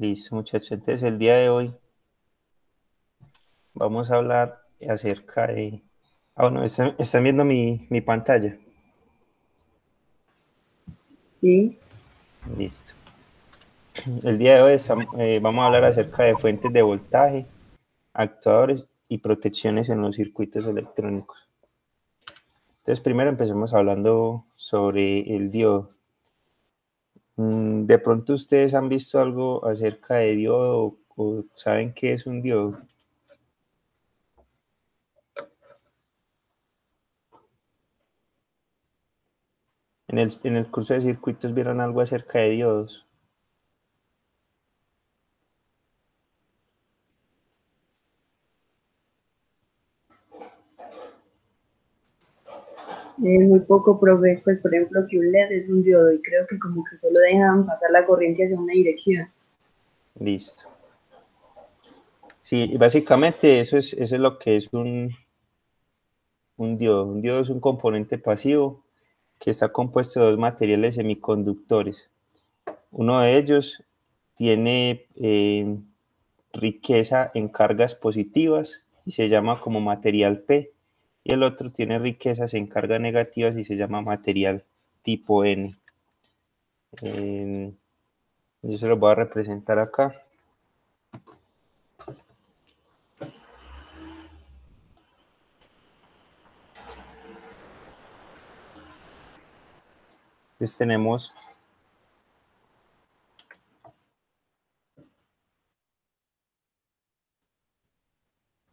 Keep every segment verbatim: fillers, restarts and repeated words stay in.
Listo, muchachos. Entonces, el día de hoy vamos a hablar acerca de... Ah, bueno, ¿están, están viendo mi, mi pantalla? Sí. Listo. El día de hoy estamos, eh, vamos a hablar acerca de fuentes de voltaje, actuadores y protecciones en los circuitos electrónicos. Entonces, primero empecemos hablando sobre el diodo. De pronto ustedes han visto algo acerca de diodo o saben qué es un diodo. En el, en el curso de circuitos vieron algo acerca de diodos. Eh, muy poco, profe, pues por ejemplo que un L E D es un diodo y creo que como que solo dejan pasar la corriente hacia una dirección. Listo. Sí, básicamente eso es, eso es lo que es un, un diodo. Un diodo es un componente pasivo que está compuesto de dos materiales semiconductores. Uno de ellos tiene eh, riqueza en cargas positivas y se llama como material P. Y el otro tiene riquezas en cargas negativas y se llama material tipo N. Eh, yo se los voy a representar acá. Entonces tenemos...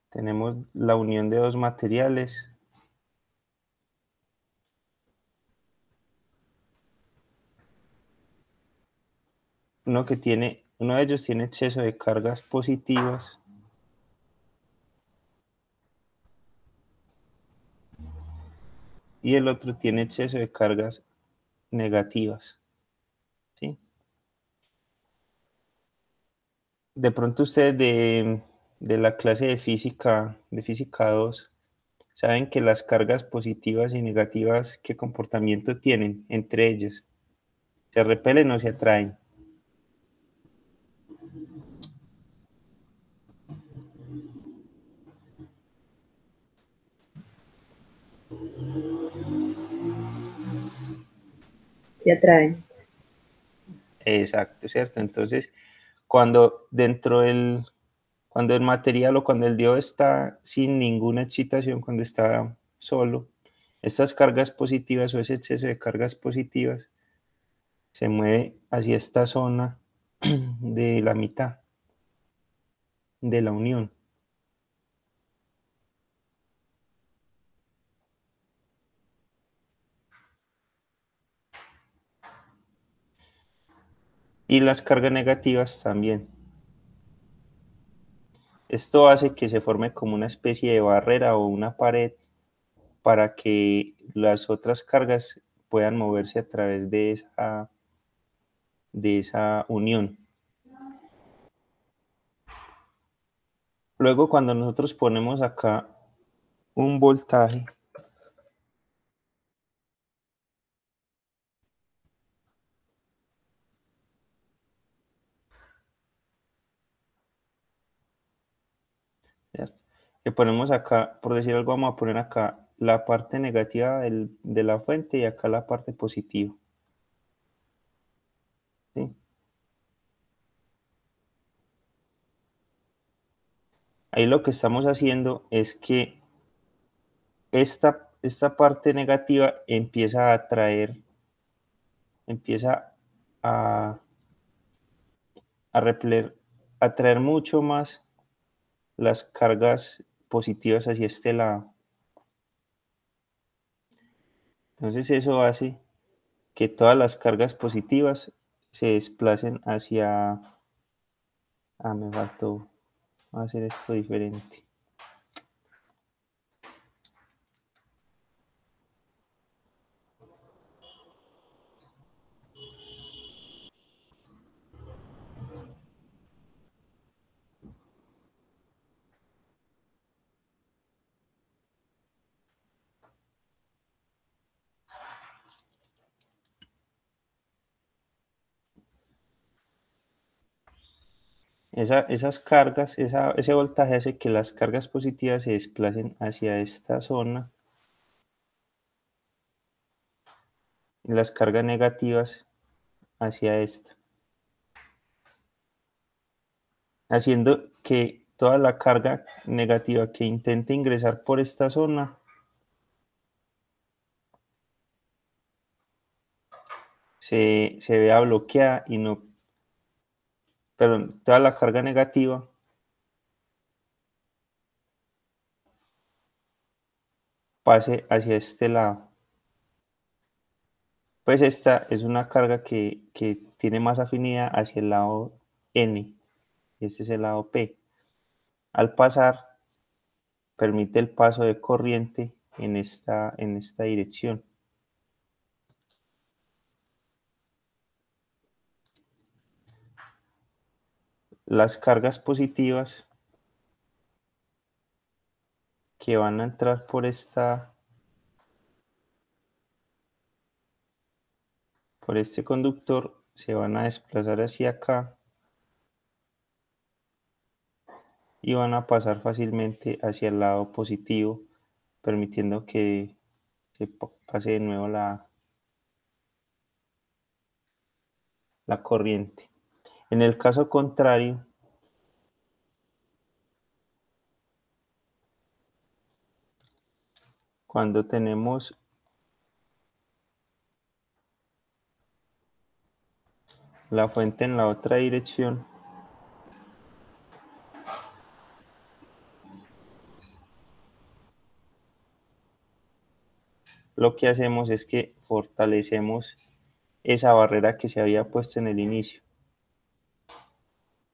Tenemos la unión de dos materiales. Uno que tiene, uno de ellos tiene exceso de cargas positivas. Y el otro tiene exceso de cargas negativas. ¿Sí? De pronto ustedes de... de la clase de física, de física dos, saben que las cargas positivas y negativas, ¿qué comportamiento tienen entre ellas? ¿Se repelen o se atraen? Se atraen. Exacto, ¿cierto? Entonces, cuando dentro del... Cuando el material o cuando el diodo está sin ninguna excitación, cuando está solo, estas cargas positivas o ese exceso de cargas positivas se mueve hacia esta zona de la mitad de la unión. Y las cargas negativas también. Esto hace que se forme como una especie de barrera o una pared para que las otras cargas puedan moverse a través de esa, de esa unión. Luego, cuando nosotros ponemos acá un voltaje, que ponemos acá, por decir algo, vamos a poner acá la parte negativa del, de la fuente y acá la parte positiva. ¿Sí? Ahí lo que estamos haciendo es que esta, esta parte negativa empieza a atraer, empieza a, a repeler, a atraer mucho más las cargas positivas hacia este lado. Entonces eso hace que todas las cargas positivas se desplacen hacia... Ah, me faltó hacer esto diferente. Esa, esas cargas, esa, ese voltaje hace que las cargas positivas se desplacen hacia esta zona. Y las cargas negativas hacia esta. Haciendo que toda la carga negativa que intente ingresar por esta zona se, se vea bloqueada y no, perdón, toda la carga negativa pase hacia este lado. Pues esta es una carga que, que tiene más afinidad hacia el lado N. Este es el lado P. Al pasar, permite el paso de corriente en esta, en esta dirección. Las cargas positivas que van a entrar por esta, por este conductor, se van a desplazar hacia acá y van a pasar fácilmente hacia el lado positivo, permitiendo que se pase de nuevo la, la corriente. En el caso contrario, cuando tenemos la fuente en la otra dirección, lo que hacemos es que fortalecemos esa barrera que se había puesto en el inicio.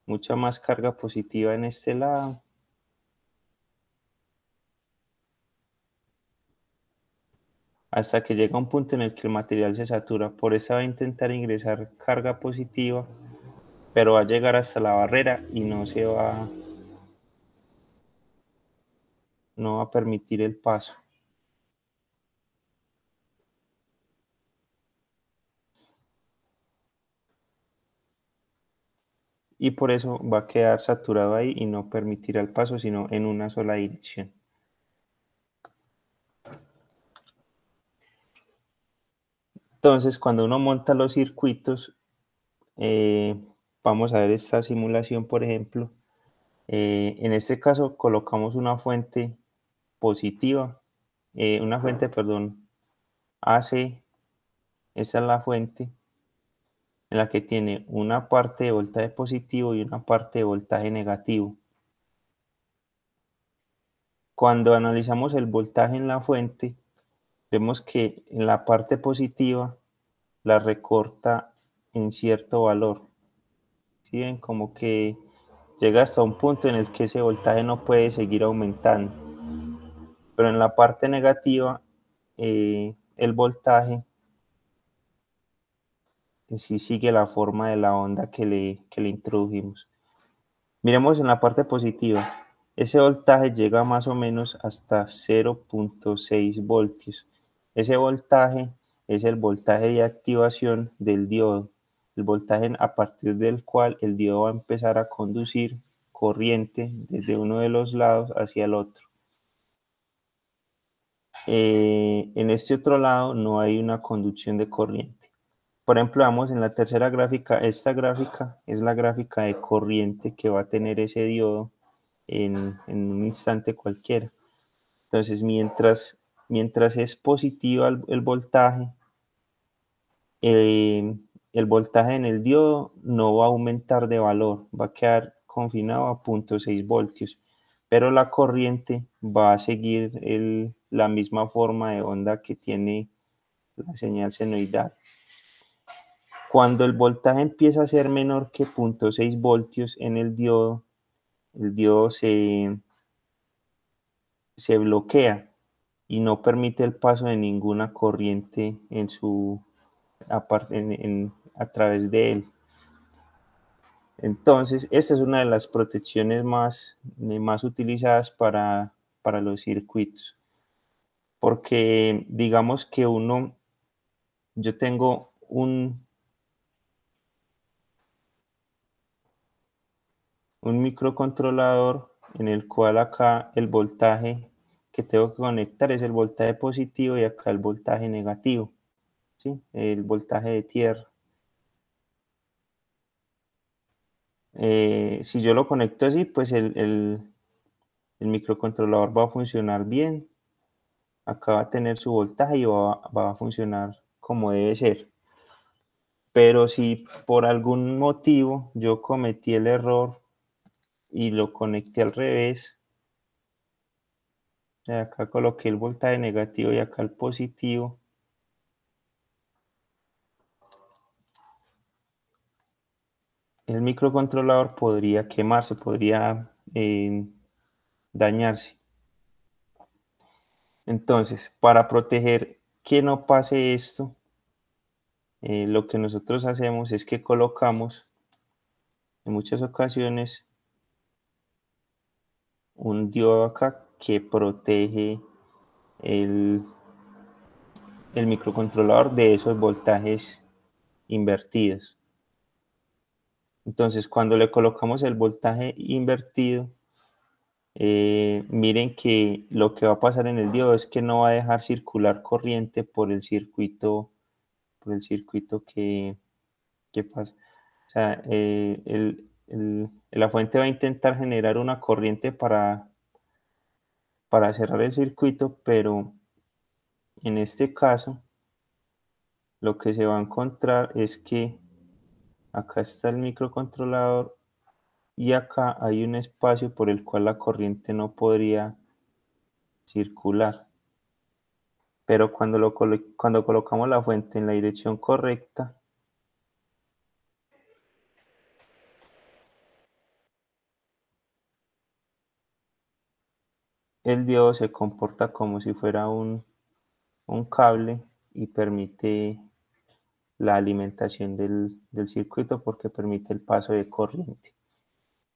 Mucha más carga positiva en este lado. Hasta que llega un punto en el que el material se satura. Por eso va a intentar ingresar carga positiva, pero va a llegar hasta la barrera y no se va, no va a permitir el paso. Y por eso va a quedar saturado ahí y no permitirá el paso, sino en una sola dirección. Entonces, cuando uno monta los circuitos, eh, vamos a ver esta simulación, por ejemplo. Eh, en este caso, colocamos una fuente positiva, eh, una fuente, perdón, A C. Esta es la fuente en la que tiene una parte de voltaje positivo y una parte de voltaje negativo. Cuando analizamos el voltaje en la fuente, vemos que en la parte positiva la recorta en cierto valor. ¿Sí ven? Como que llega hasta un punto en el que ese voltaje no puede seguir aumentando. Pero en la parte negativa, eh, el voltaje sí sigue la forma de la onda que le, que le introdujimos. Miremos en la parte positiva. Ese voltaje llega más o menos hasta cero punto seis voltios. Ese voltaje es el voltaje de activación del diodo. El voltaje a partir del cual el diodo va a empezar a conducir corriente desde uno de los lados hacia el otro. Eh, en este otro lado no hay una conducción de corriente. Por ejemplo, vamos en la tercera gráfica. Esta gráfica es la gráfica de corriente que va a tener ese diodo en, en un instante cualquiera. Entonces, mientras, mientras es positiva el, el voltaje, eh, el voltaje en el diodo no va a aumentar de valor, va a quedar confinado a cero punto seis voltios, pero la corriente va a seguir el, la misma forma de onda que tiene la señal senoidal. Cuando el voltaje empieza a ser menor que cero punto seis voltios en el diodo, el diodo se, se bloquea y no permite el paso de ninguna corriente en su, a, en, en, a través de él. Entonces, esta es una de las protecciones más, más utilizadas para, para los circuitos. Porque digamos que uno, yo tengo un... un microcontrolador en el cual acá el voltaje que tengo que conectar es el voltaje positivo y acá el voltaje negativo, ¿sí? El voltaje de tierra. Eh, si yo lo conecto así, pues el, el, el microcontrolador va a funcionar bien. Acá va a tener su voltaje y va, va a funcionar como debe ser. Pero si por algún motivo yo cometí el error y lo conecté al revés, acá coloqué el voltaje negativo y acá el positivo, el microcontrolador podría quemarse, podría eh, dañarse. Entonces, para proteger que no pase esto, eh, lo que nosotros hacemos es que colocamos en muchas ocasiones un diodo acá que protege el, el microcontrolador de esos voltajes invertidos. Entonces, cuando le colocamos el voltaje invertido, eh, miren que lo que va a pasar en el diodo es que no va a dejar circular corriente por el circuito, por el circuito que, que pasa. O sea, eh, el, el, la fuente va a intentar generar una corriente para, para cerrar el circuito, pero en este caso lo que se va a encontrar es que acá está el microcontrolador y acá hay un espacio por el cual la corriente no podría circular. Pero cuando, lo colo cuando colocamos la fuente en la dirección correcta, el diodo se comporta como si fuera un, un cable y permite la alimentación del, del circuito porque permite el paso de corriente.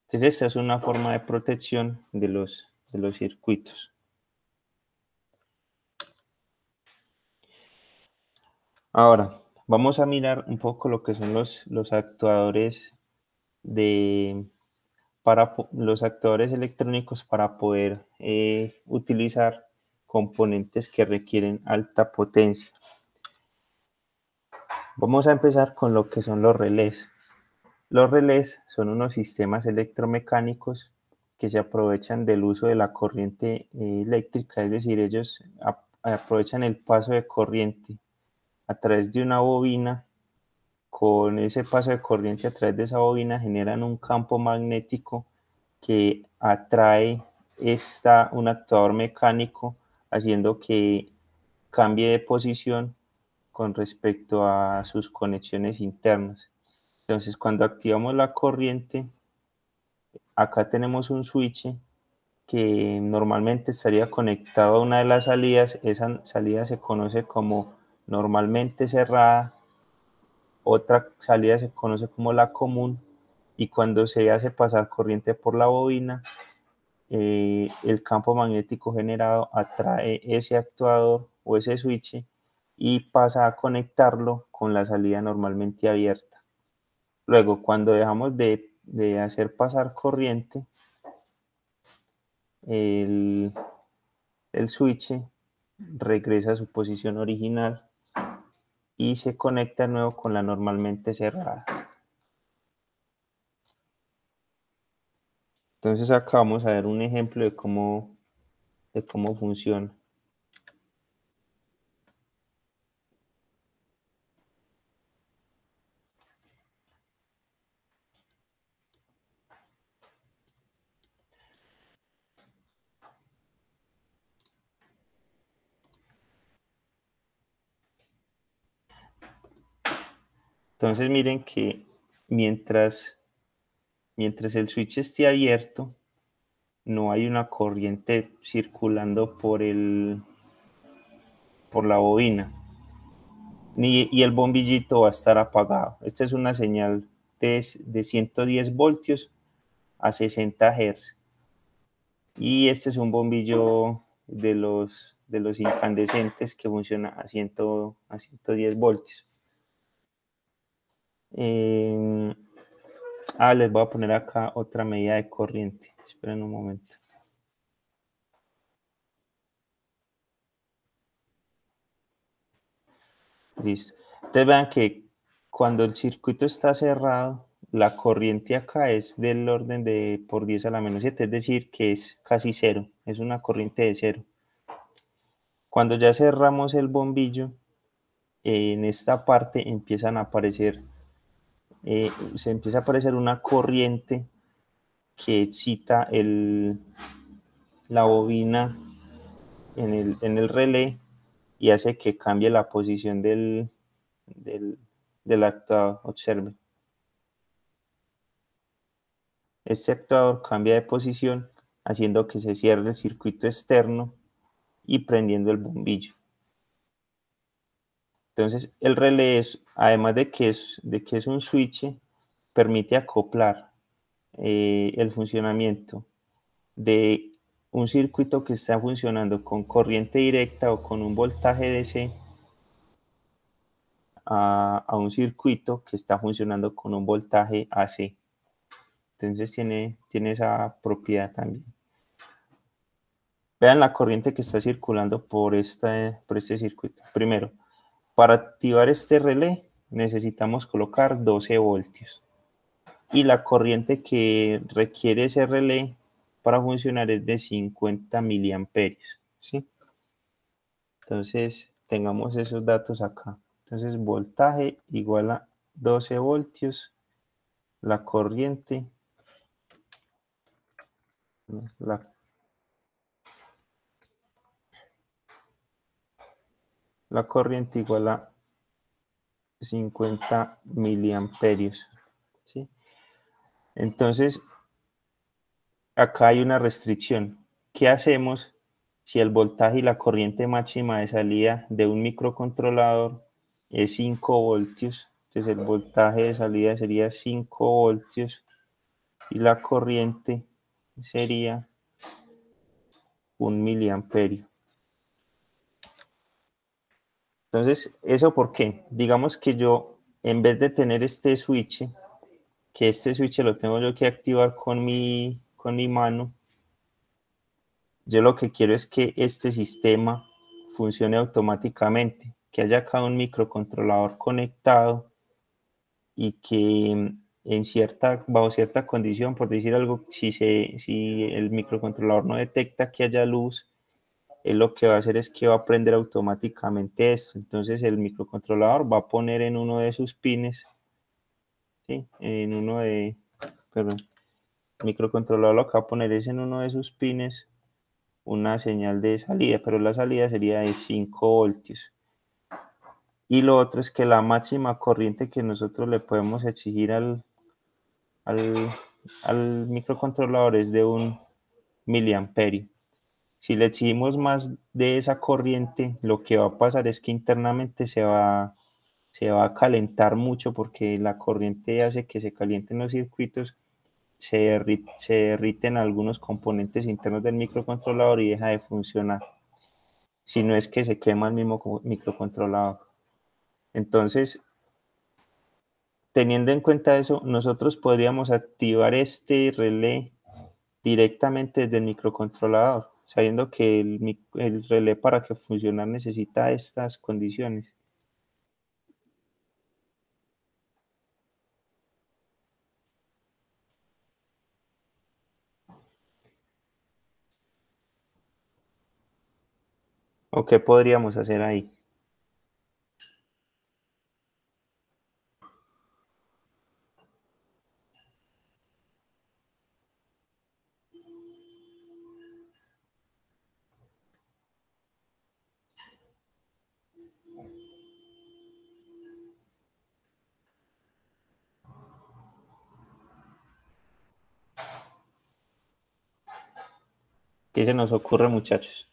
Entonces esta es una forma de protección de los, de los circuitos. Ahora vamos a mirar un poco lo que son los, los actuadores de, para, los actuadores electrónicos para poder eh, utilizar componentes que requieren alta potencia. Vamos a empezar con lo que son los relés. Los relés son unos sistemas electromecánicos que se aprovechan del uso de la corriente eléctrica, es decir, ellos aprovechan el paso de corriente a través de una bobina. Con ese paso de corriente a través de esa bobina generan un campo magnético que atrae esta, un actuador mecánico, haciendo que cambie de posición con respecto a sus conexiones internas. Entonces, cuando activamos la corriente, acá tenemos un switch que normalmente estaría conectado a una de las salidas. Esa salida se conoce como normalmente cerrada, otra salida se conoce como la común, y cuando se hace pasar corriente por la bobina, eh, el campo magnético generado atrae ese actuador o ese switch y pasa a conectarlo con la salida normalmente abierta. Luego, cuando dejamos de, de hacer pasar corriente, el, el switch regresa a su posición original y se conecta de nuevo con la normalmente cerrada. Entonces acá vamos a ver un ejemplo de cómo, de cómo funciona. Entonces miren que mientras, mientras el switch esté abierto, no hay una corriente circulando por, el, por la bobina, ni, y el bombillito va a estar apagado. Esta es una señal de, de ciento diez voltios a sesenta hercios. Y este es un bombillo de los, de los incandescentes que funciona a, cien, a ciento diez voltios. Eh, Ah, les voy a poner acá otra medida de corriente. Esperen un momento. Listo. Entonces vean que cuando el circuito está cerrado, la corriente acá es del orden de por diez a la menos siete, es decir, que es casi cero. Es una corriente de cero. Cuando ya cerramos el bombillo, eh, en esta parte empiezan a aparecer, eh, se empieza a aparecer una corriente que excita el, la bobina en el, en el relé y hace que cambie la posición del, del, del actuador. Observen. Este actuador cambia de posición, haciendo que se cierre el circuito externo y prendiendo el bombillo. Entonces el relé es, además de que es, de que es un switch, permite acoplar eh, el funcionamiento de un circuito que está funcionando con corriente directa o con un voltaje D C a, a un circuito que está funcionando con un voltaje A C. Entonces tiene, tiene esa propiedad también. Vean la corriente que está circulando por, esta, por este circuito. Primero, para activar este relé necesitamos colocar doce voltios. Y la corriente que requiere ese relé para funcionar es de cincuenta miliamperios. ¿Sí? Entonces tengamos esos datos acá. Entonces voltaje igual a doce voltios. La corriente... La, la corriente igual a cincuenta miliamperios. ¿Sí? Entonces, acá hay una restricción. ¿Qué hacemos si el voltaje y la corriente máxima de salida de un microcontrolador es cinco voltios? Entonces el voltaje de salida sería cinco voltios y la corriente sería un miliamperio. Entonces, ¿eso por qué? Digamos que yo, en vez de tener este switch, que este switch lo tengo yo que activar con mi, con mi mano, yo lo que quiero es que este sistema funcione automáticamente, que haya acá un microcontrolador conectado y que en cierta, bajo cierta condición, por decir algo, si, se, si el microcontrolador no detecta que haya luz, él lo que va a hacer es que va a prender automáticamente esto. Entonces el microcontrolador va a poner en uno de sus pines, ¿sí? en uno de, perdón, el microcontrolador lo que va a poner es en uno de sus pines una señal de salida, pero la salida sería de cinco voltios. Y lo otro es que la máxima corriente que nosotros le podemos exigir al, al, al microcontrolador es de un miliamperio. Si le exigimos más de esa corriente, lo que va a pasar es que internamente se va, se va a calentar mucho porque la corriente hace que se calienten los circuitos, se, derrit, se derriten algunos componentes internos del microcontrolador y deja de funcionar. Si no es que se quema el mismo microcontrolador. Entonces, teniendo en cuenta eso, nosotros podríamos activar este relé directamente desde el microcontrolador, sabiendo que el, el relé para que funcione necesita estas condiciones. ¿O qué podríamos hacer ahí? ¿Qué se nos ocurre, muchachos?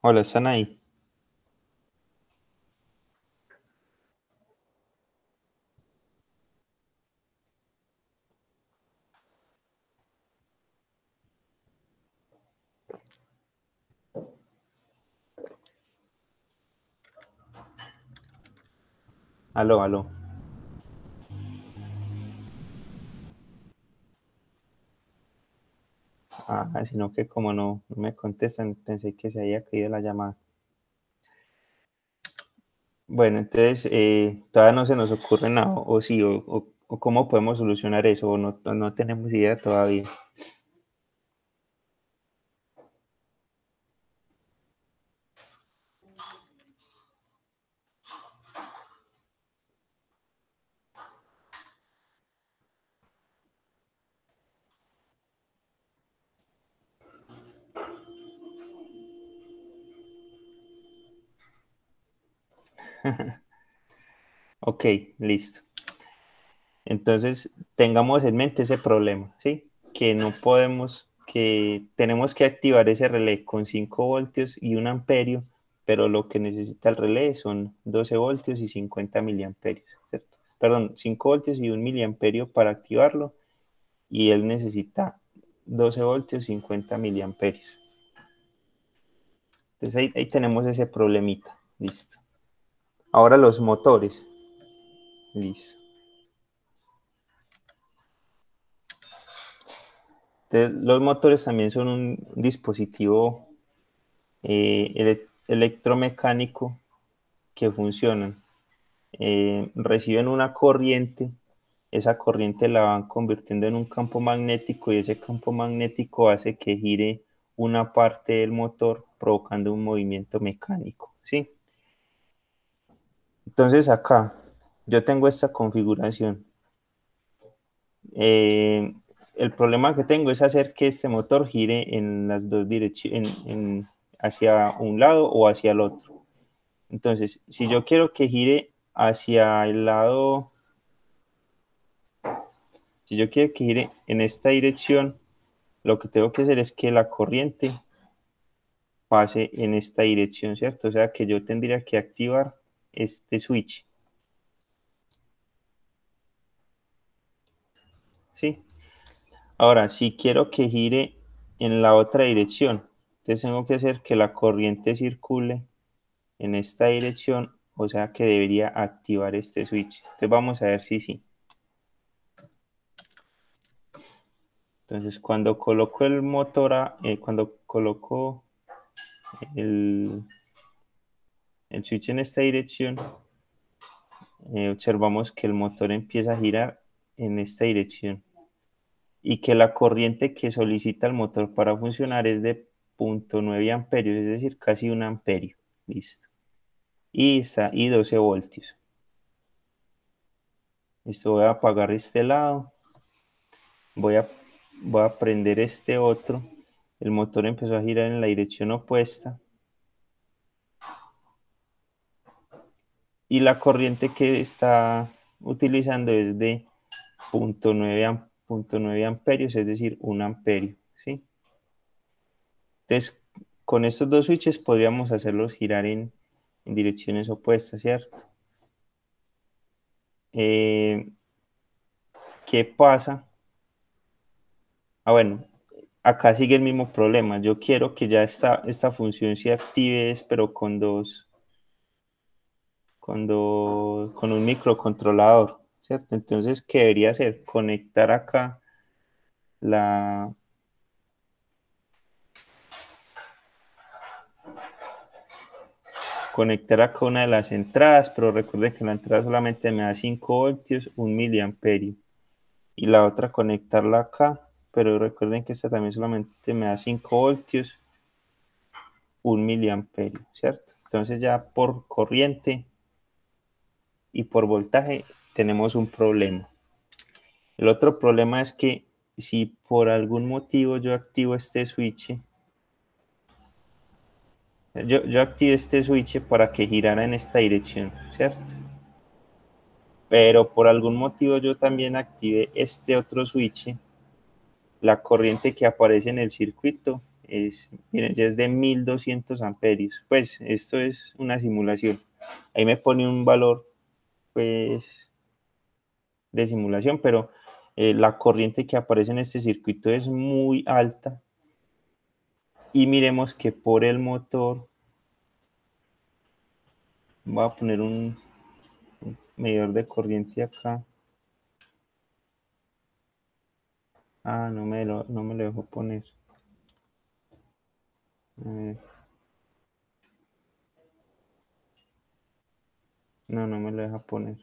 Hola, ¿están ahí? Aló, aló. Ah, sino que como no, no me contestan, pensé que se había caído la llamada. Bueno, entonces, eh, todavía no se nos ocurre nada, o sí, o, o, o cómo podemos solucionar eso, o no, no tenemos idea todavía. Ok, listo. Entonces, tengamos en mente ese problema, ¿sí? Que no podemos, que tenemos que activar ese relé con cinco voltios y un amperio, pero lo que necesita el relé son doce voltios y cincuenta miliamperios, ¿cierto? Perdón, cinco voltios y un miliamperio para activarlo, y él necesita doce voltios y cincuenta miliamperios. Entonces, ahí, ahí tenemos ese problemita, listo. Ahora los motores. Listo. Entonces, los motores también son un dispositivo eh, ele electromecánico que funcionan. Eh, reciben una corriente. Esa corriente la van convirtiendo en un campo magnético y ese campo magnético hace que gire una parte del motor provocando un movimiento mecánico, ¿sí? Entonces acá yo tengo esta configuración. Eh, el problema que tengo es hacer que este motor gire en las dos direcciones, en, en, hacia un lado o hacia el otro. Entonces, si yo quiero que gire hacia el lado, si yo quiero que gire en esta dirección, lo que tengo que hacer es que la corriente pase en esta dirección, ¿cierto? O sea que yo tendría que activar este switch, ¿sí? Ahora, si quiero que gire en la otra dirección, entonces tengo que hacer que la corriente circule en esta dirección, o sea que debería activar este switch. Entonces vamos a ver si sí. Entonces cuando coloco el motor, a, eh, cuando coloco el... el switch en esta dirección, eh, observamos que el motor empieza a girar en esta dirección y que la corriente que solicita el motor para funcionar es de cero punto nueve amperios, es decir, casi un amperio. Listo. Y, está, y doce voltios. Listo, voy a apagar este lado. Voy a, voy a prender este otro. El motor empezó a girar en la dirección opuesta. Y la corriente que está utilizando es de cero punto nueve amperios, es decir, un amperio, ¿sí? Entonces, con estos dos switches podríamos hacerlos girar en, en direcciones opuestas, ¿cierto? Eh, ¿Qué pasa? Ah, bueno, acá sigue el mismo problema. Yo quiero que ya esta, esta función se active, pero con dos... Cuando, con un microcontrolador, ¿cierto? Entonces, ¿qué debería hacer? Conectar acá la... Conectar acá una de las entradas, pero recuerden que la entrada solamente me da cinco voltios, un miliamperio. Y la otra conectarla acá, pero recuerden que esta también solamente me da cinco voltios, un miliamperio, ¿cierto? Entonces ya por corriente... y por voltaje tenemos un problema. El otro problema es que si por algún motivo yo activo este switch, yo, yo activo este switch para que girara en esta dirección, ¿cierto? Pero por algún motivo yo también activé este otro switch, la corriente que aparece en el circuito es, miren, ya es de mil doscientos amperios. Pues esto es una simulación. Ahí me pone un valor pues de simulación, pero eh, la corriente que aparece en este circuito es muy alta y miremos que por el motor, voy a poner un, un medidor de corriente acá. Ah, no me lo, no me lo dejo poner. A ver. No, no me lo deja poner.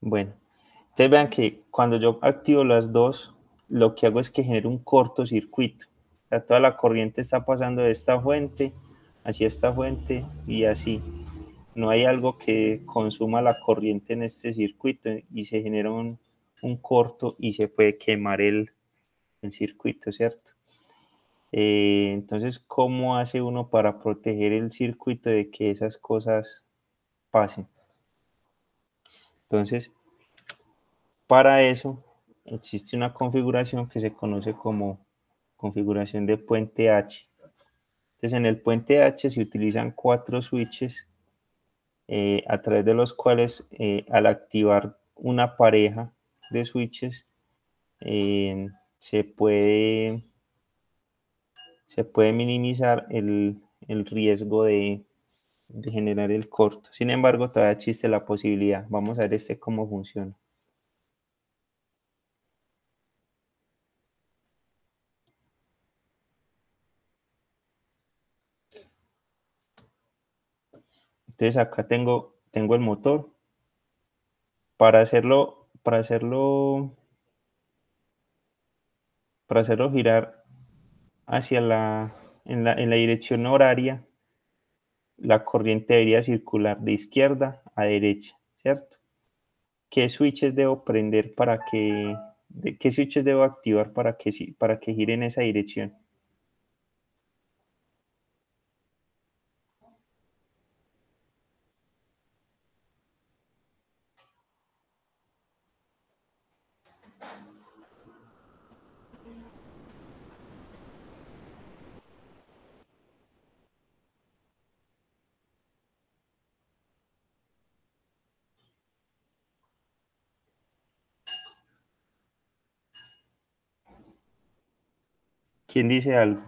Bueno, ustedes vean que cuando yo activo las dos, lo que hago es que genero un cortocircuito. O sea, toda la corriente está pasando de esta fuente hacia esta fuente y así. No hay algo que consuma la corriente en este circuito y se genera un, un corto y se puede quemar el, el circuito, ¿cierto? Eh, entonces, ¿cómo hace uno para proteger el circuito de que esas cosas pasen? Entonces, para eso existe una configuración que se conoce como configuración de puente H. Entonces, en el puente H se utilizan cuatro switches Eh, a través de los cuales eh, al activar una pareja de switches eh, se puede se puede minimizar el, el riesgo de, de generar el corto. Sin embargo, todavía existe la posibilidad. Vamos a ver este cómo funciona. Entonces acá tengo, tengo el motor. Para hacerlo, para hacerlo, para hacerlo girar hacia la en, la, en la dirección horaria, la corriente debería circular de izquierda a derecha, ¿cierto? ¿Qué switches debo prender para que, de, qué switches debo activar para que, para que gire en esa dirección? ¿Quién dice algo?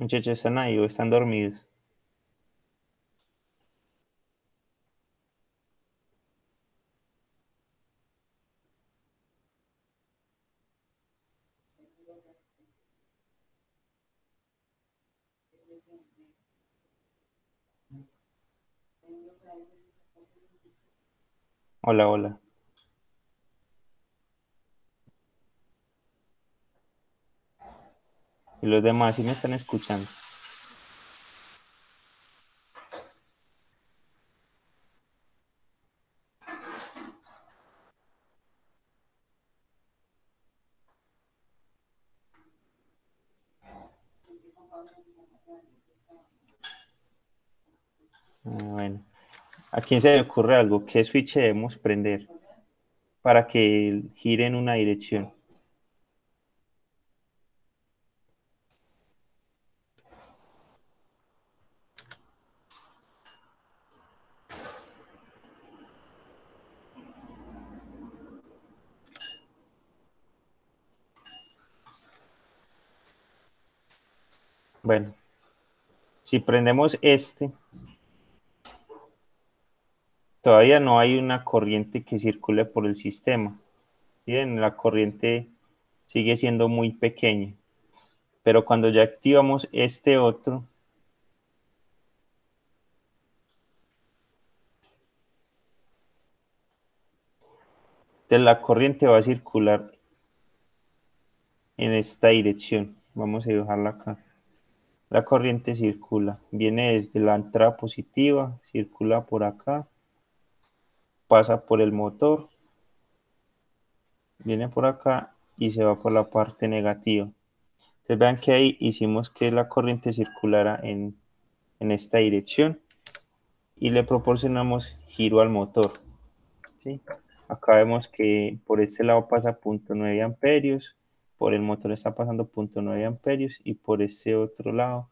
Muchachos, ¿están ahí o están dormidos? Hola, hola. Y los demás sí me están escuchando. Bueno, ¿a quién se le ocurre algo? ¿Qué switch debemos prender para que gire en una dirección? Bueno, si prendemos este, todavía no hay una corriente que circule por el sistema. Bien, la corriente sigue siendo muy pequeña. Pero cuando ya activamos este otro, entonces la corriente va a circular en esta dirección. Vamos a dibujarla acá. La corriente circula, viene desde la entrada positiva, circula por acá, pasa por el motor, viene por acá y se va por la parte negativa. Entonces vean que ahí hicimos que la corriente circulara en, en esta dirección y le proporcionamos giro al motor. ¿Sí? Acá vemos que por este lado pasa punto nueve amperios, por el motor está pasando punto nueve amperios y por este otro lado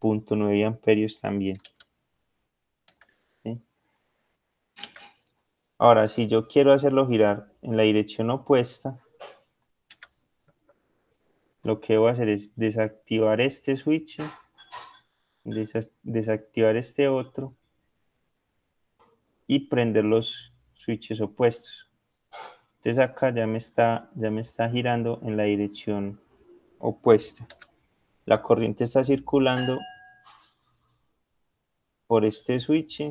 punto nueve amperios también. ¿Sí? Ahora, si yo quiero hacerlo girar en la dirección opuesta, lo que voy a hacer es desactivar este switch, des- desactivar este otro y prender los switches opuestos. Entonces acá ya me está, ya me está girando en la dirección opuesta. La corriente está circulando por este switch,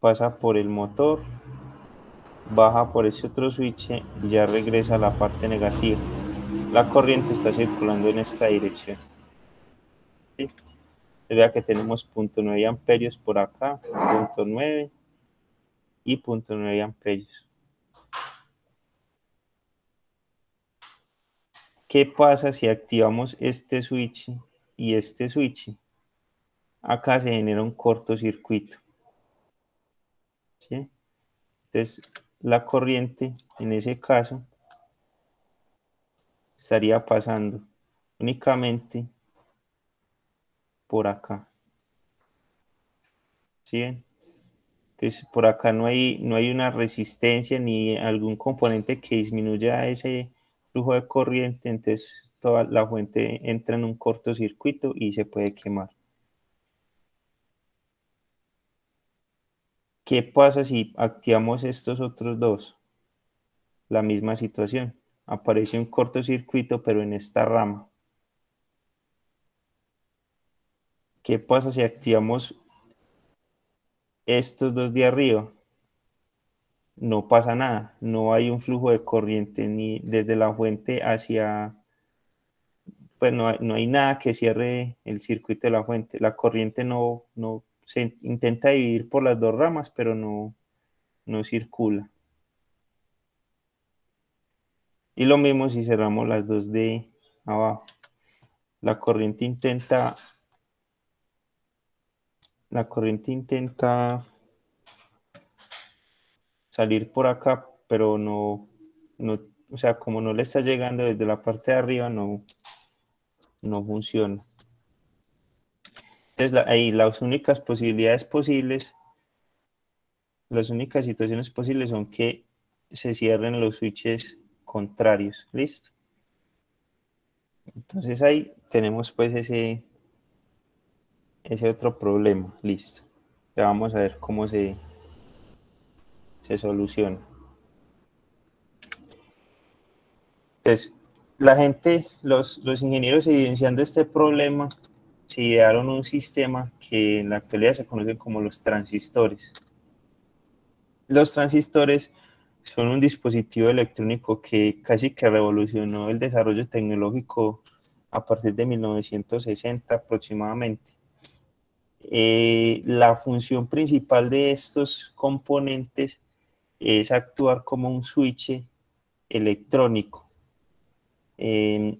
pasa por el motor, baja por ese otro switch y ya regresa a la parte negativa. La corriente está circulando en esta dirección. ¿Sí? Vea que tenemos punto nueve amperios por acá, punto nueve y punto nueve amperios. ¿Qué pasa si activamos este switch y este switch? Acá se genera un cortocircuito. ¿Sí? Entonces la corriente en ese caso estaría pasando únicamente por acá. ¿Sí ven? Entonces por acá no hay, no hay una resistencia ni algún componente que disminuya ese flujo de corriente, entonces toda la fuente entra en un cortocircuito y se puede quemar. ¿Qué pasa si activamos estos otros dos? La misma situación. Aparece un cortocircuito, pero en esta rama. ¿Qué pasa si activamos estos dos de arriba? No pasa nada, no hay un flujo de corriente ni desde la fuente hacia, pues no hay, no hay nada que cierre el circuito de la fuente. La corriente no, no se intenta dividir por las dos ramas, pero no, no circula. Y lo mismo si cerramos las dos de abajo. La corriente intenta, la corriente intenta salir por acá, pero no, no, o sea, como no le está llegando desde la parte de arriba, no, no funciona. Entonces la, ahí las únicas posibilidades posibles, las únicas situaciones posibles son que se cierren los switches contrarios, listo. Entonces ahí tenemos pues ese, ese otro problema, listo. Ya vamos a ver cómo se, se soluciona. Entonces la gente, los, los ingenieros evidenciando este problema, se idearon un sistema que en la actualidad se conocen como los transistores. Los transistores son un dispositivo electrónico que casi que revolucionó el desarrollo tecnológico a partir de mil novecientos sesenta aproximadamente. Eh, la función principal de estos componentes es actuar como un switch electrónico. Eh,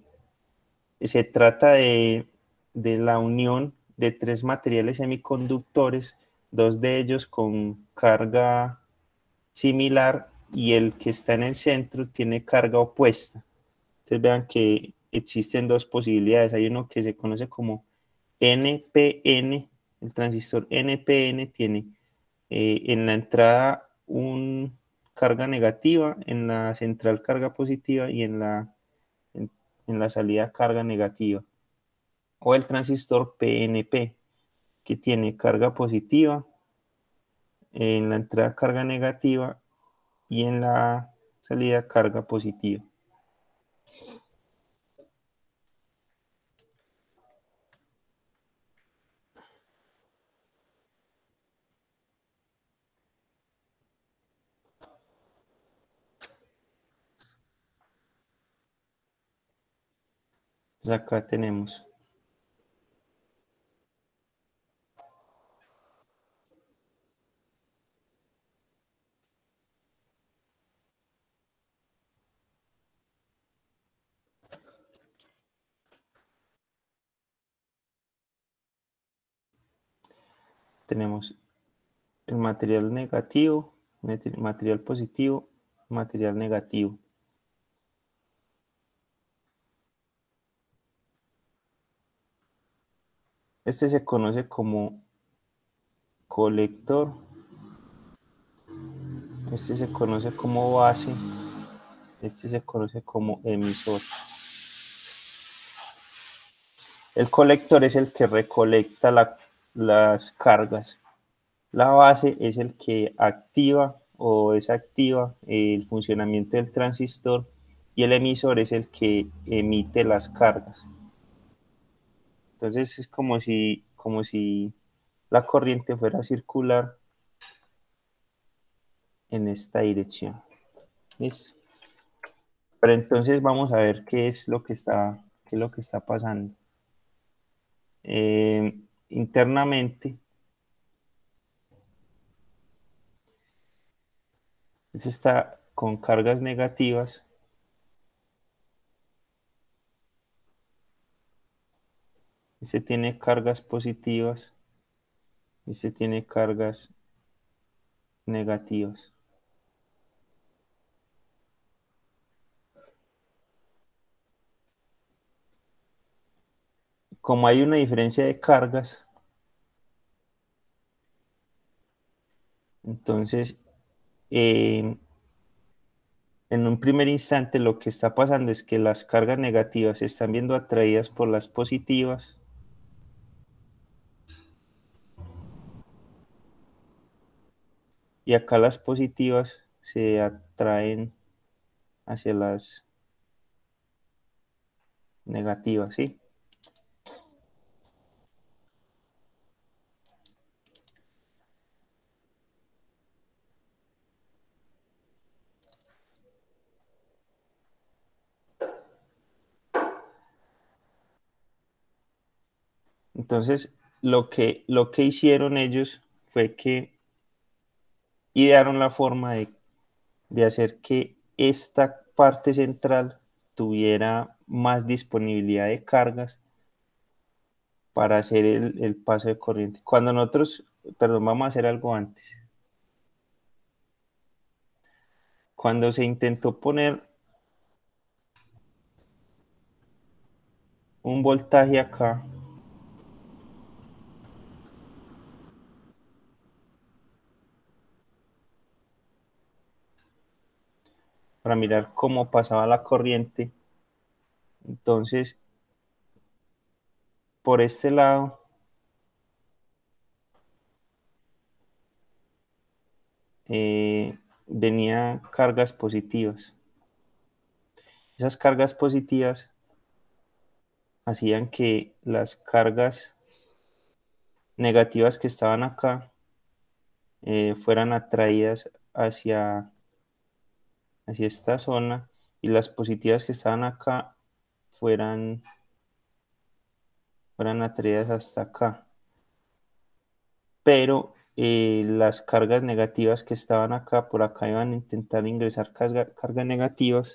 se trata de, de la unión de tres materiales semiconductores, dos de ellos con carga similar y el que está en el centro tiene carga opuesta. Entonces vean que existen dos posibilidades. Hay uno que se conoce como N P N. El transistor N P N tiene eh, en la entrada una carga negativa, en la central carga positiva y en la, en, en la salida carga negativa. O el transistor P N P, que tiene carga positiva, en la entrada carga negativa y en la salida carga positiva. Pues acá tenemos tenemos el material negativo, material positivo, material negativo. Este se conoce como colector. Este se conoce como base. Este se conoce como emisor. El colector es el que recolecta la, las cargas. La base es el que activa o desactiva el funcionamiento del transistor. Y el emisor es el que emite las cargas. Entonces es como si, como si la corriente fuera circular en esta dirección. ¿Listo? Pero entonces vamos a ver qué es lo que está, qué es lo que está pasando. Eh, internamente este está con cargas negativas. Este tiene cargas positivas. Este tiene cargas negativas. Como hay una diferencia de cargas, entonces eh, en un primer instante lo que está pasando es que las cargas negativas se están viendo atraídas por las positivas. Y acá las positivas se atraen hacia las negativas, ¿sí? Entonces, lo que, lo que hicieron ellos fue que idearon la forma de, de hacer que esta parte central tuviera más disponibilidad de cargas para hacer el, el paso de corriente. Cuando nosotros, perdón, vamos a hacer algo antes. Cuando se intentó poner un voltaje acá, para mirar cómo pasaba la corriente. Entonces, por este lado, eh, venía cargas positivas. Esas cargas positivas hacían que las cargas negativas que estaban acá eh, fueran atraídas hacia... hacia esta zona, y las positivas que estaban acá fueran, fueran atraídas hasta acá. Pero eh, las cargas negativas que estaban acá, por acá iban a intentar ingresar carga, cargas negativas.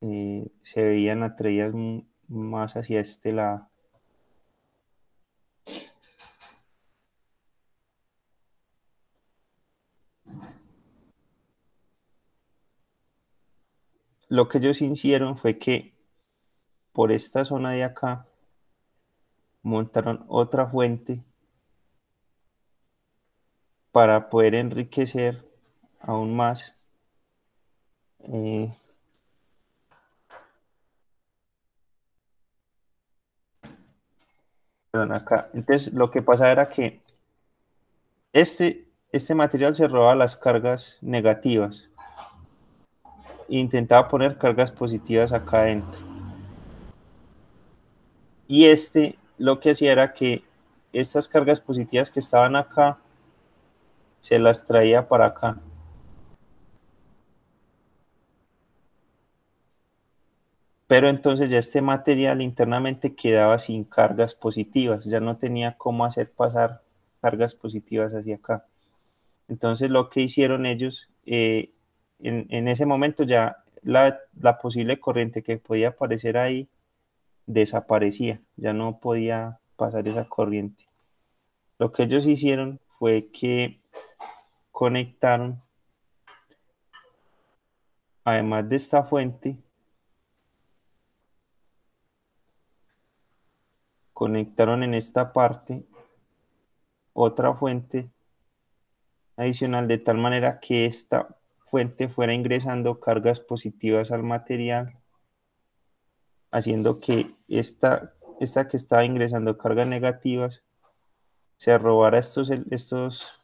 Eh, se veían atraídas más hacia este lado. Lo que ellos hicieron fue que por esta zona de acá montaron otra fuente para poder enriquecer aún más eh, perdón, acá. Entonces lo que pasa era que este, este material se robaba las cargas negativas. Intentaba poner cargas positivas acá adentro. Y este lo que hacía era que estas cargas positivas que estaban acá se las traía para acá. Pero entonces ya este material internamente quedaba sin cargas positivas. Ya no tenía cómo hacer pasar cargas positivas hacia acá. Entonces lo que hicieron ellos... Eh, En, en ese momento ya la, la posible corriente que podía aparecer ahí desaparecía, ya no podía pasar esa corriente. Lo que ellos hicieron fue que conectaron, además de esta fuente, conectaron en esta parte otra fuente adicional, de tal manera que esta fuente fuera ingresando cargas positivas al material, haciendo que esta, esta que estaba ingresando cargas negativas se robara estos, estos,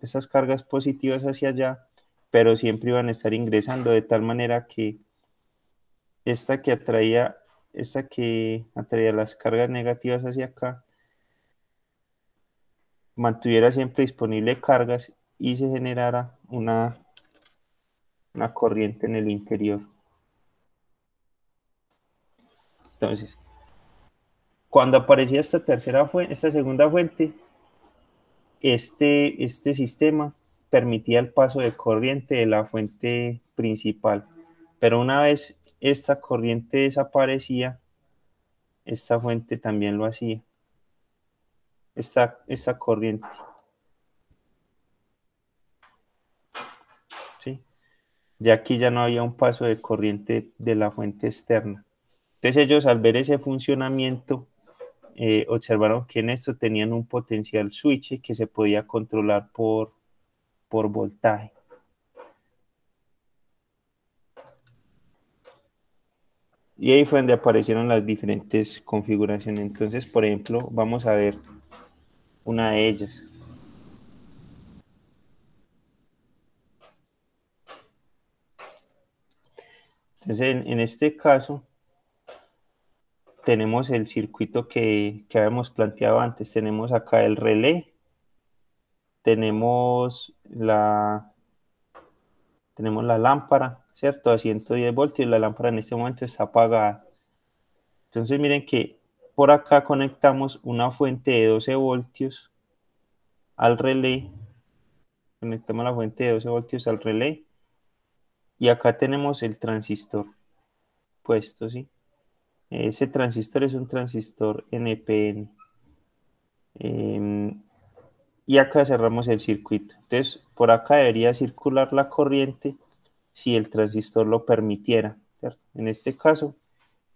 estas cargas positivas hacia allá, pero siempre iban a estar ingresando, de tal manera que esta que atraía, esta que atraía las cargas negativas hacia acá mantuviera siempre disponible cargas y se generara una, una corriente en el interior. Entonces, cuando aparecía esta tercera fuente, esta segunda fuente, este, este sistema permitía el paso de corriente de la fuente principal. Pero una vez esta corriente desaparecía, esta fuente también lo hacía. Esta, esta corriente. ¿Sí? Ya aquí ya no había un paso de corriente de la fuente externa. Entonces ellos, al ver ese funcionamiento, eh, observaron que en esto tenían un potencial switch que se podía controlar por, por voltaje. Y ahí fue donde aparecieron las diferentes configuraciones. Entonces, por ejemplo, vamos a ver una de ellas. Entonces, en, en este caso, tenemos el circuito que, que habíamos planteado antes. Tenemos acá el relé, tenemos la, tenemos la lámpara, ¿cierto? A ciento diez voltios, y la lámpara en este momento está apagada. Entonces miren que por acá conectamos una fuente de doce voltios al relé, conectamos la fuente de doce voltios al relé, y acá tenemos el transistor puesto, ¿sí? Ese transistor es un transistor N P N. Eh, y acá cerramos el circuito. Entonces, por acá debería circular la corriente si el transistor lo permitiera, ¿cierto? En este caso,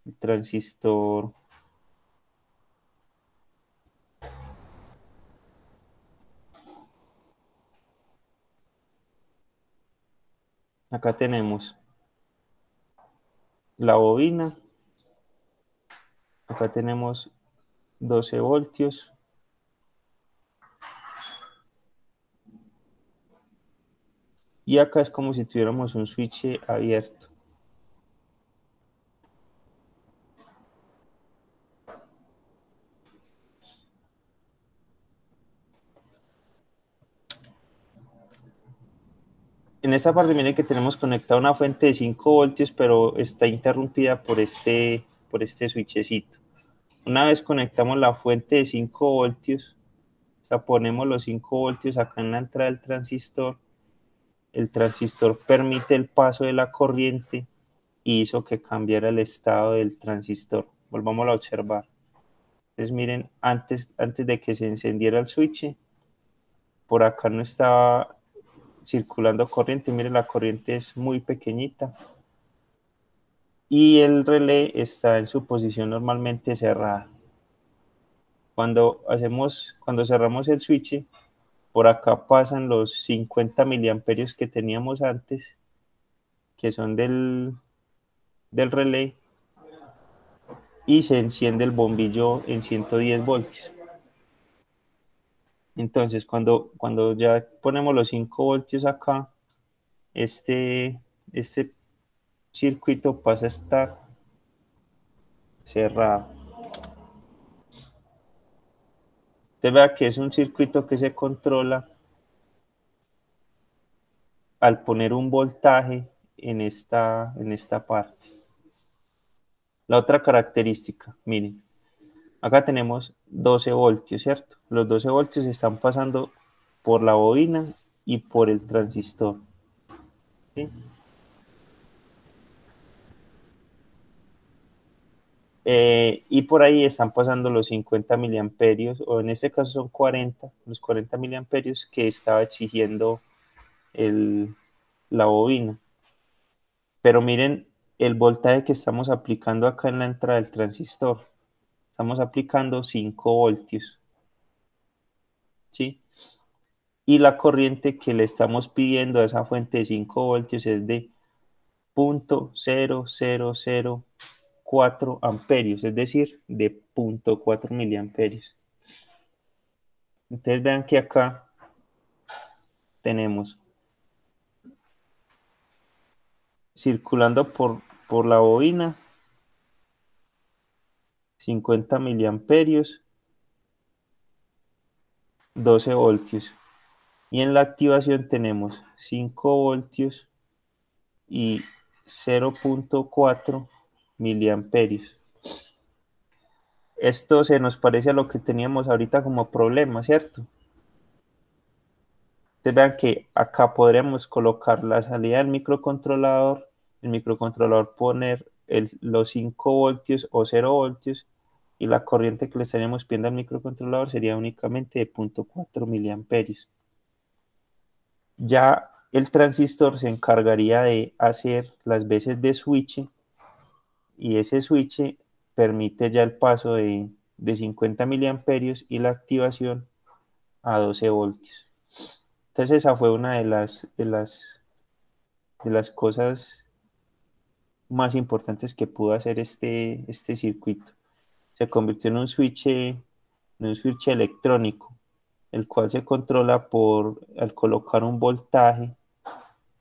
el transistor... Acá tenemos la bobina. Acá tenemos doce voltios. Y acá es como si tuviéramos un switch abierto. En esta parte miren que tenemos conectada una fuente de cinco voltios, pero está interrumpida por este... por este switchecito. Una vez conectamos la fuente de cinco voltios, o sea, ponemos los cinco voltios acá en la entrada del transistor, el transistor permite el paso de la corriente y hizo que cambiara el estado del transistor. Volvamos a observar. Entonces miren, antes, antes de que se encendiera el switch, por acá no estaba circulando corriente. Miren, la corriente es muy pequeñita. Y el relé está en su posición normalmente cerrada. Cuando, hacemos, cuando cerramos el switch, por acá pasan los cincuenta miliamperios que teníamos antes, que son del, del relé, y se enciende el bombillo en ciento diez voltios. Entonces, cuando, cuando ya ponemos los cinco voltios acá, este... este circuito pasa a estar cerrado. Usted vea que es un circuito que se controla al poner un voltaje en esta, en esta parte. La otra característica, miren, acá tenemos doce voltios, ¿cierto? Los doce voltios están pasando por la bobina y por el transistor, ¿sí? Eh, y por ahí están pasando los cincuenta miliamperios, o en este caso son cuarenta, los cuarenta miliamperios que estaba exigiendo el, la bobina. Pero miren el voltaje que estamos aplicando acá en la entrada del transistor. Estamos aplicando cinco voltios, ¿sí? Y la corriente que le estamos pidiendo a esa fuente de cinco voltios es de cero punto cero cero cero cuatro amperios, es decir, de cero punto cuatro miliamperios. Entonces vean que acá tenemos circulando por, por la bobina cincuenta miliamperios, doce voltios, y en la activación tenemos cinco voltios y cero punto cuatro miliamperios. Esto se nos parece a lo que teníamos ahorita como problema, ¿cierto? Ustedes vean que acá podremos colocar la salida del microcontrolador, el microcontrolador poner el, los cinco voltios o cero voltios, y la corriente que le estaríamos pidiendo al microcontrolador sería únicamente de cero punto cuatro miliamperios. Ya el transistor se encargaría de hacer las veces de switch, y ese switch permite ya el paso de, de cincuenta miliamperios y la activación a doce voltios. Entonces esa fue una de las, de las, de las cosas más importantes que pudo hacer este, este circuito. Se convirtió en un switch, en un switch electrónico, el cual se controla por, al colocar un voltaje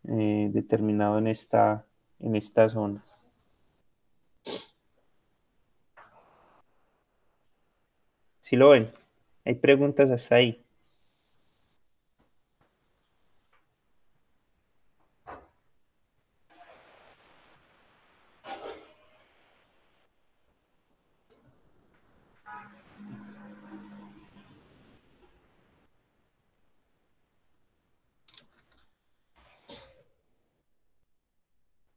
eh, determinado en esta, en esta zona. ¿Sí lo ven? Hay preguntas hasta ahí.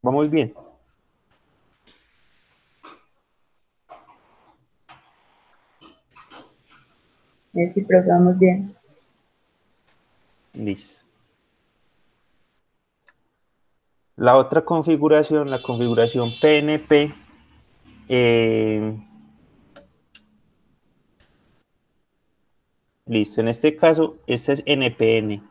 Va muy bien. Sí, profe, vamos bien. Listo. La otra configuración, la configuración P N P, eh, listo, en este caso esta es N P N.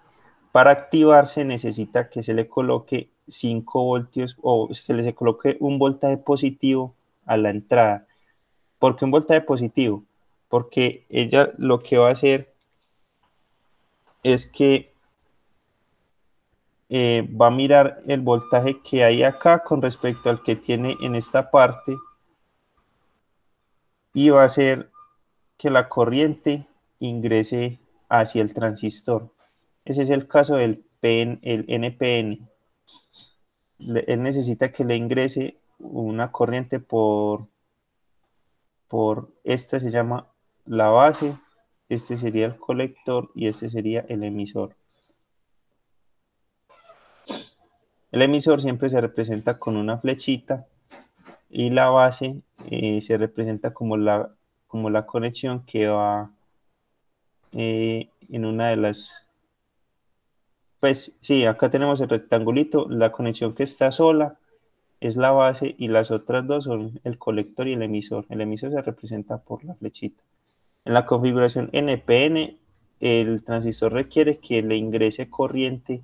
Para activarse necesita que se le coloque cinco voltios, o que le se coloque un voltaje positivo a la entrada. ¿Por qué un voltaje positivo? Porque ella lo que va a hacer es que eh, va a mirar el voltaje que hay acá con respecto al que tiene en esta parte, y va a hacer que la corriente ingrese hacia el transistor. Ese es el caso del P N, el N P N. Le, él necesita que le ingrese una corriente por, por esta se llama la base, este sería el colector y este sería el emisor. El emisor siempre se representa con una flechita, y la base eh, se representa como la, como la conexión que va eh, en una de las... Pues sí, acá tenemos el rectangulito, la conexión que está sola es la base y las otras dos son el colector y el emisor. El emisor se representa por la flechita. En la configuración N P N, el transistor requiere que le ingrese corriente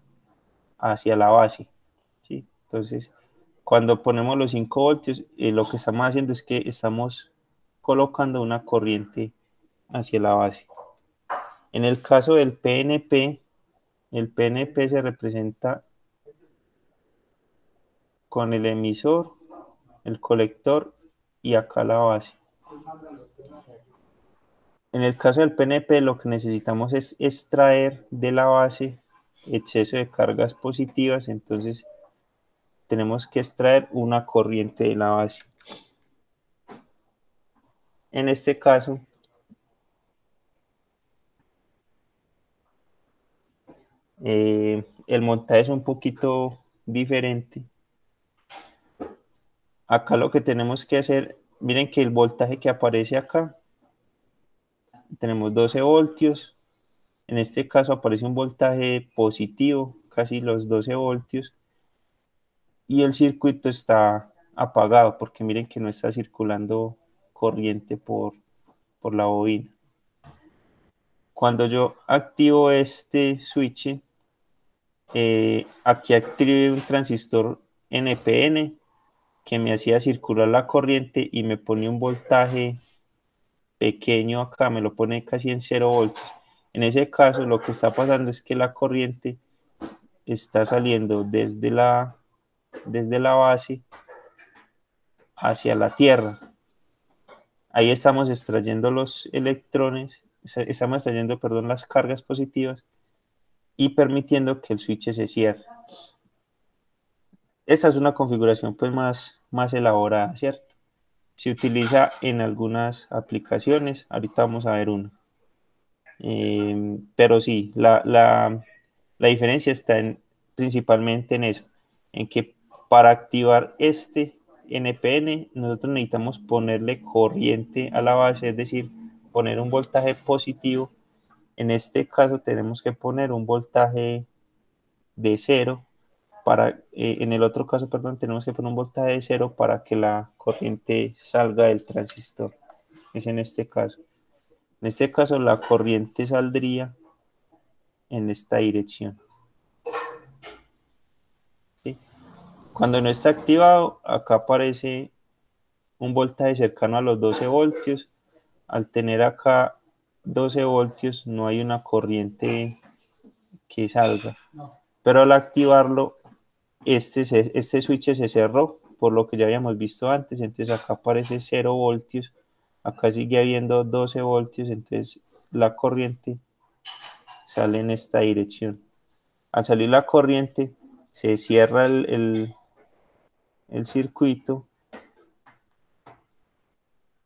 hacia la base, ¿sí? Entonces, cuando ponemos los cinco voltios, eh, lo que estamos haciendo es que estamos colocando una corriente hacia la base. En el caso del P N P, el P N P se representa con el emisor, el colector y acá la base. En el caso del P N P, lo que necesitamos es extraer de la base exceso de cargas positivas, entonces tenemos que extraer una corriente de la base. En este caso... Eh, el montaje es un poquito diferente. Acá lo que tenemos que hacer miren que el voltaje que aparece acá, tenemos doce voltios, en este caso aparece un voltaje positivo, casi los doce voltios, y el circuito está apagado, porque miren que no está circulando corriente por, por la bobina. Cuando yo activo este switch, eh, aquí activé un transistor N P N que me hacía circular la corriente y me ponía un voltaje pequeño acá, me lo pone casi en cero voltios. En ese caso lo que está pasando es que la corriente está saliendo desde la, desde la base hacia la tierra. Ahí estamos extrayendo los electrones, estamos extrayendo, perdón, las cargas positivas y permitiendo que el switch se cierre. Esa es una configuración pues más, más elaborada, ¿cierto? Se utiliza en algunas aplicaciones, ahorita vamos a ver una. Eh, pero sí, la, la, la diferencia está en, principalmente en eso, en que para activar este N P N nosotros necesitamos ponerle corriente a la base, es decir, poner un voltaje positivo. En este caso tenemos que poner un voltaje de cero. Para, eh, en el otro caso, perdón, tenemos que poner un voltaje de cero para que la corriente salga del transistor. Es en este caso. En este caso la corriente saldría en esta dirección. ¿Sí? Cuando no está activado, acá aparece un voltaje cercano a los doce voltios. Al tener acá doce voltios no hay una corriente que salga. Pero al activarlo, Este, se, este switch se cerró, por lo que ya habíamos visto antes, entonces acá aparece cero voltios, acá sigue habiendo doce voltios, entonces la corriente sale en esta dirección. Al salir la corriente se cierra el, el, el circuito,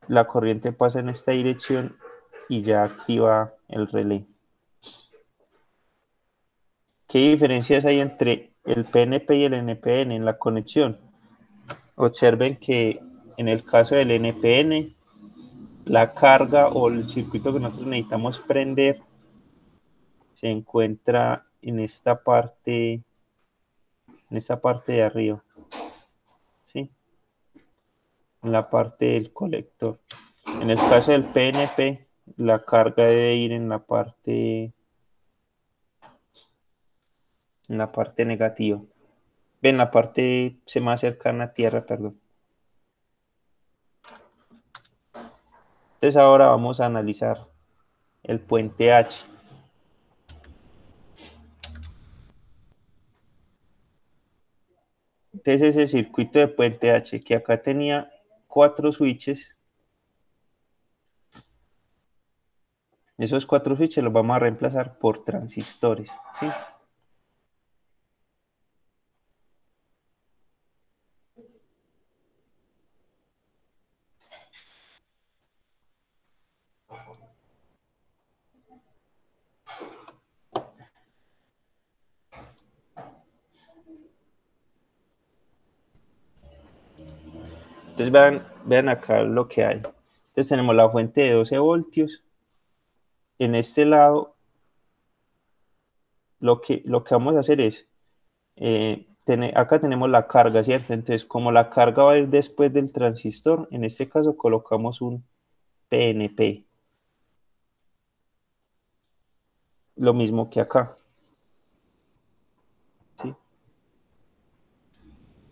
la corriente pasa en esta dirección y ya activa el relé. ¿Qué diferencias hay entre el P N P y el N P N en la conexión? Observen que en el caso del N P N, la carga o el circuito que nosotros necesitamos prender se encuentra en esta parte, en esta parte de arriba, ¿sí? En la parte del colector. En el caso del P N P, la carga debe ir en la parte... en la parte negativa, ven la parte se más cercana a tierra, perdón. Entonces ahora vamos a analizar el puente H. Entonces ese circuito de puente H que acá tenía cuatro switches, esos cuatro switches los vamos a reemplazar por transistores, ¿sí? Entonces vean, vean acá lo que hay. Entonces tenemos la fuente de doce voltios. En este lado lo que, lo que vamos a hacer es, eh, ten, acá tenemos la carga, ¿cierto? Entonces como la carga va a ir después del transistor, en este caso colocamos un P N P. Lo mismo que acá.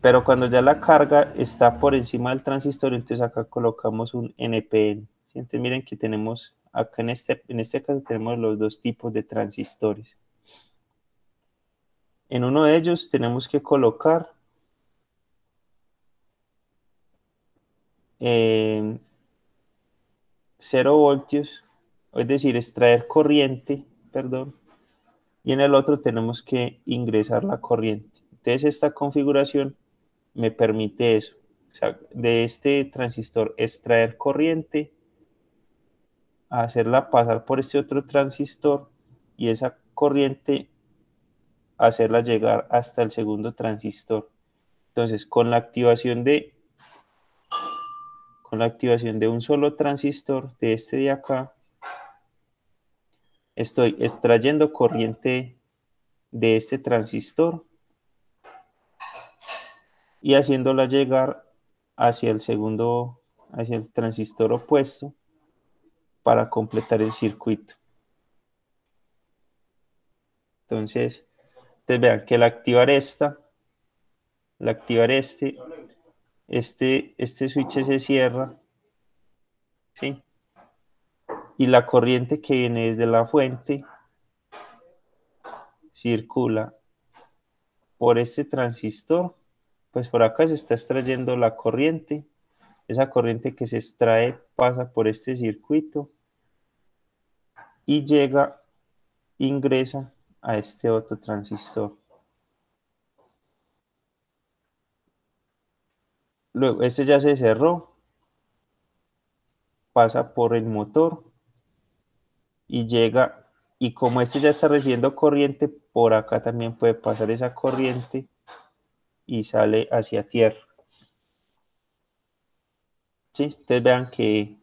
Pero cuando ya la carga está por encima del transistor, entonces acá colocamos un N P N. ¿Sí? Entonces miren que tenemos acá en este, en este caso tenemos los dos tipos de transistores. En uno de ellos tenemos que colocar eh, cero voltios, es decir, extraer corriente, perdón, y en el otro tenemos que ingresar la corriente. Entonces esta configuración me permite eso, o sea, de este transistor extraer corriente, hacerla pasar por este otro transistor y esa corriente hacerla llegar hasta el segundo transistor. Entonces con la activación de, con la activación de un solo transistor de este de acá, estoy extrayendo corriente de este transistor y haciéndola llegar hacia el segundo, hacia el transistor opuesto para completar el circuito. Entonces, entonces vean que al activar esta, al activar este, este, este switch se cierra, ¿sí? Y la corriente que viene desde la fuente circula por este transistor, pues por acá se está extrayendo la corriente, esa corriente que se extrae pasa por este circuito y llega, ingresa a este otro transistor. Luego este ya se cerró, pasa por el motor y llega, y como este ya está recibiendo corriente, por acá también puede pasar esa corriente y sale hacia tierra. ¿Sí? Ustedes vean que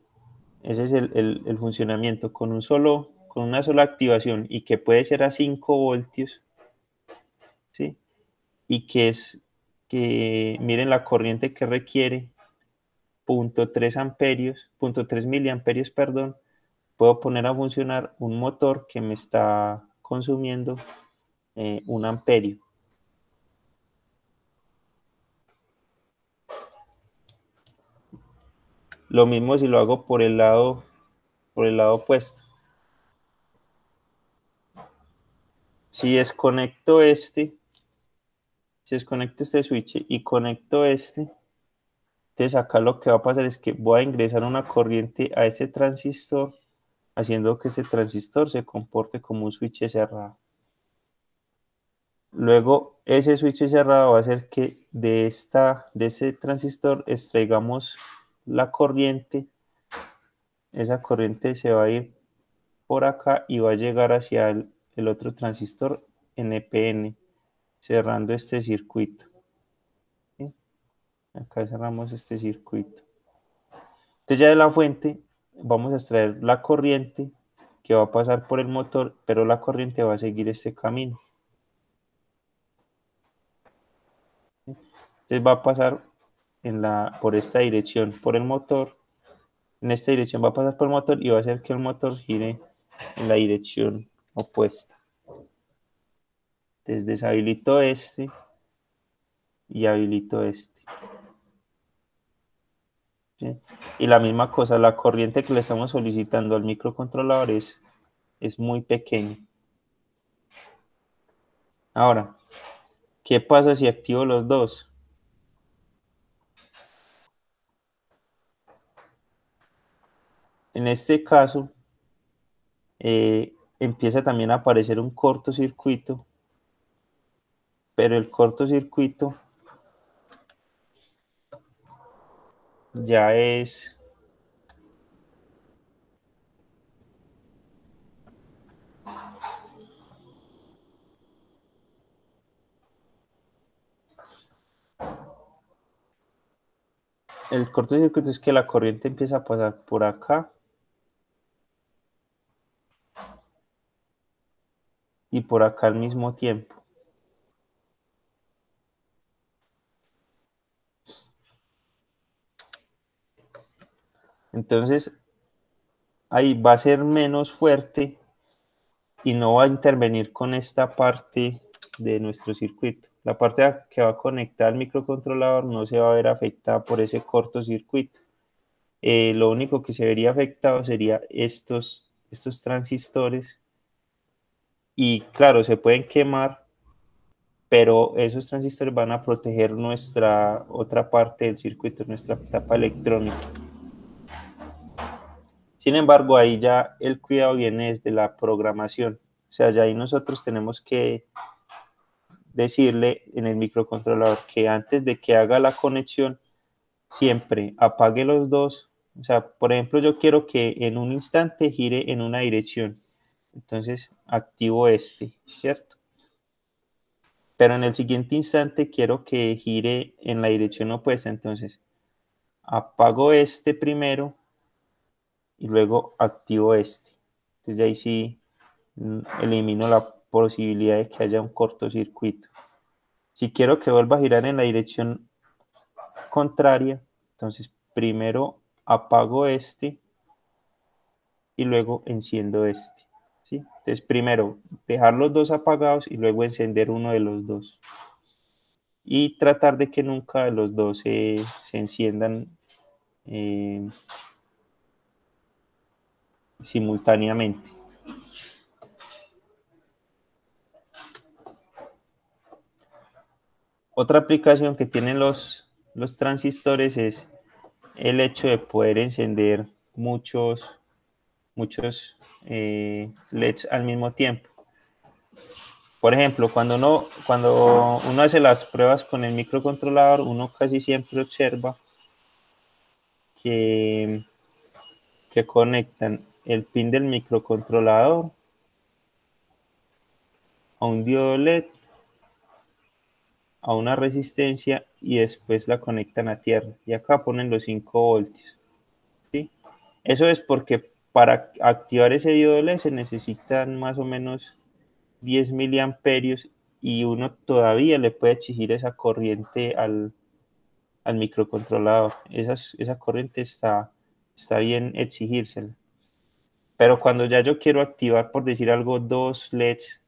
ese es el, el, el funcionamiento con un solo, con una sola activación, y que puede ser a cinco voltios, ¿sí? Y que es que miren la corriente que requiere, punto tres amperios, punto tres miliamperios, perdón. Puedo poner a funcionar un motor que me está consumiendo eh, un amperio. Lo mismo si lo hago por el lado, por el lado opuesto. Si desconecto este, si desconecto este switch y conecto este, entonces acá lo que va a pasar es que voy a ingresar una corriente a ese transistor, haciendo que este transistor se comporte como un switch cerrado. Luego ese switch cerrado va a hacer que de, esta, de ese transistor extraigamos la corriente, esa corriente se va a ir por acá y va a llegar hacia el, el otro transistor N P N, cerrando este circuito. ¿Sí? Acá cerramos este circuito. Entonces ya de la fuente vamos a extraer la corriente que va a pasar por el motor, pero la corriente va a seguir este camino. Entonces va a pasar en la, por esta dirección, por el motor. En esta dirección va a pasar por el motor y va a hacer que el motor gire en la dirección opuesta. Entonces deshabilito este y habilito este. ¿Sí? Y la misma cosa, la corriente que le estamos solicitando al microcontrolador es, es muy pequeña. Ahora, ¿qué pasa si activo los dos? En este caso, eh, empieza también a aparecer un cortocircuito, pero el cortocircuito ya es, el cortocircuito es que la corriente empieza a pasar por acá y por acá al mismo tiempo. Entonces, ahí va a ser menos fuerte y no va a intervenir con esta parte de nuestro circuito. La parte que va a conectar al microcontrolador no se va a ver afectada por ese cortocircuito. Eh, lo único que se vería afectado sería estos, estos transistores. Y claro, se pueden quemar, pero esos transistores van a proteger nuestra otra parte del circuito, nuestra tapa electrónica. Sin embargo, ahí ya el cuidado viene desde la programación. O sea, ya ahí nosotros tenemos que decirle en el microcontrolador que antes de que haga la conexión, siempre apague los dos. O sea, por ejemplo, yo quiero que en un instante gire en una dirección. Entonces, activo este, ¿cierto? Pero en el siguiente instante quiero que gire en la dirección opuesta. Entonces, apago este primero y luego activo este. Entonces ahí sí elimino la posibilidad de que haya un cortocircuito. Si quiero que vuelva a girar en la dirección contraria, entonces primero apago este y luego enciendo este, ¿sí? Entonces primero dejar los dos apagados y luego encender uno de los dos. Y tratar de que nunca los dos se, se enciendan eh, simultáneamente. Otra aplicación que tienen los, los transistores es el hecho de poder encender muchos, muchos eh, L E Ds al mismo tiempo. Por ejemplo, cuando uno, cuando uno hace las pruebas con el microcontrolador, uno casi siempre observa que, que conectan el pin del microcontrolador a un diodo L E D, a una resistencia y después la conectan a tierra. Y acá ponen los cinco voltios. ¿Sí? Eso es porque para activar ese diodo L E D se necesitan más o menos diez miliamperios y uno todavía le puede exigir esa corriente al, al microcontrolador. Esas, esa corriente está, está bien exigírsela. Pero cuando ya yo quiero activar, por decir algo, dos L E Ds,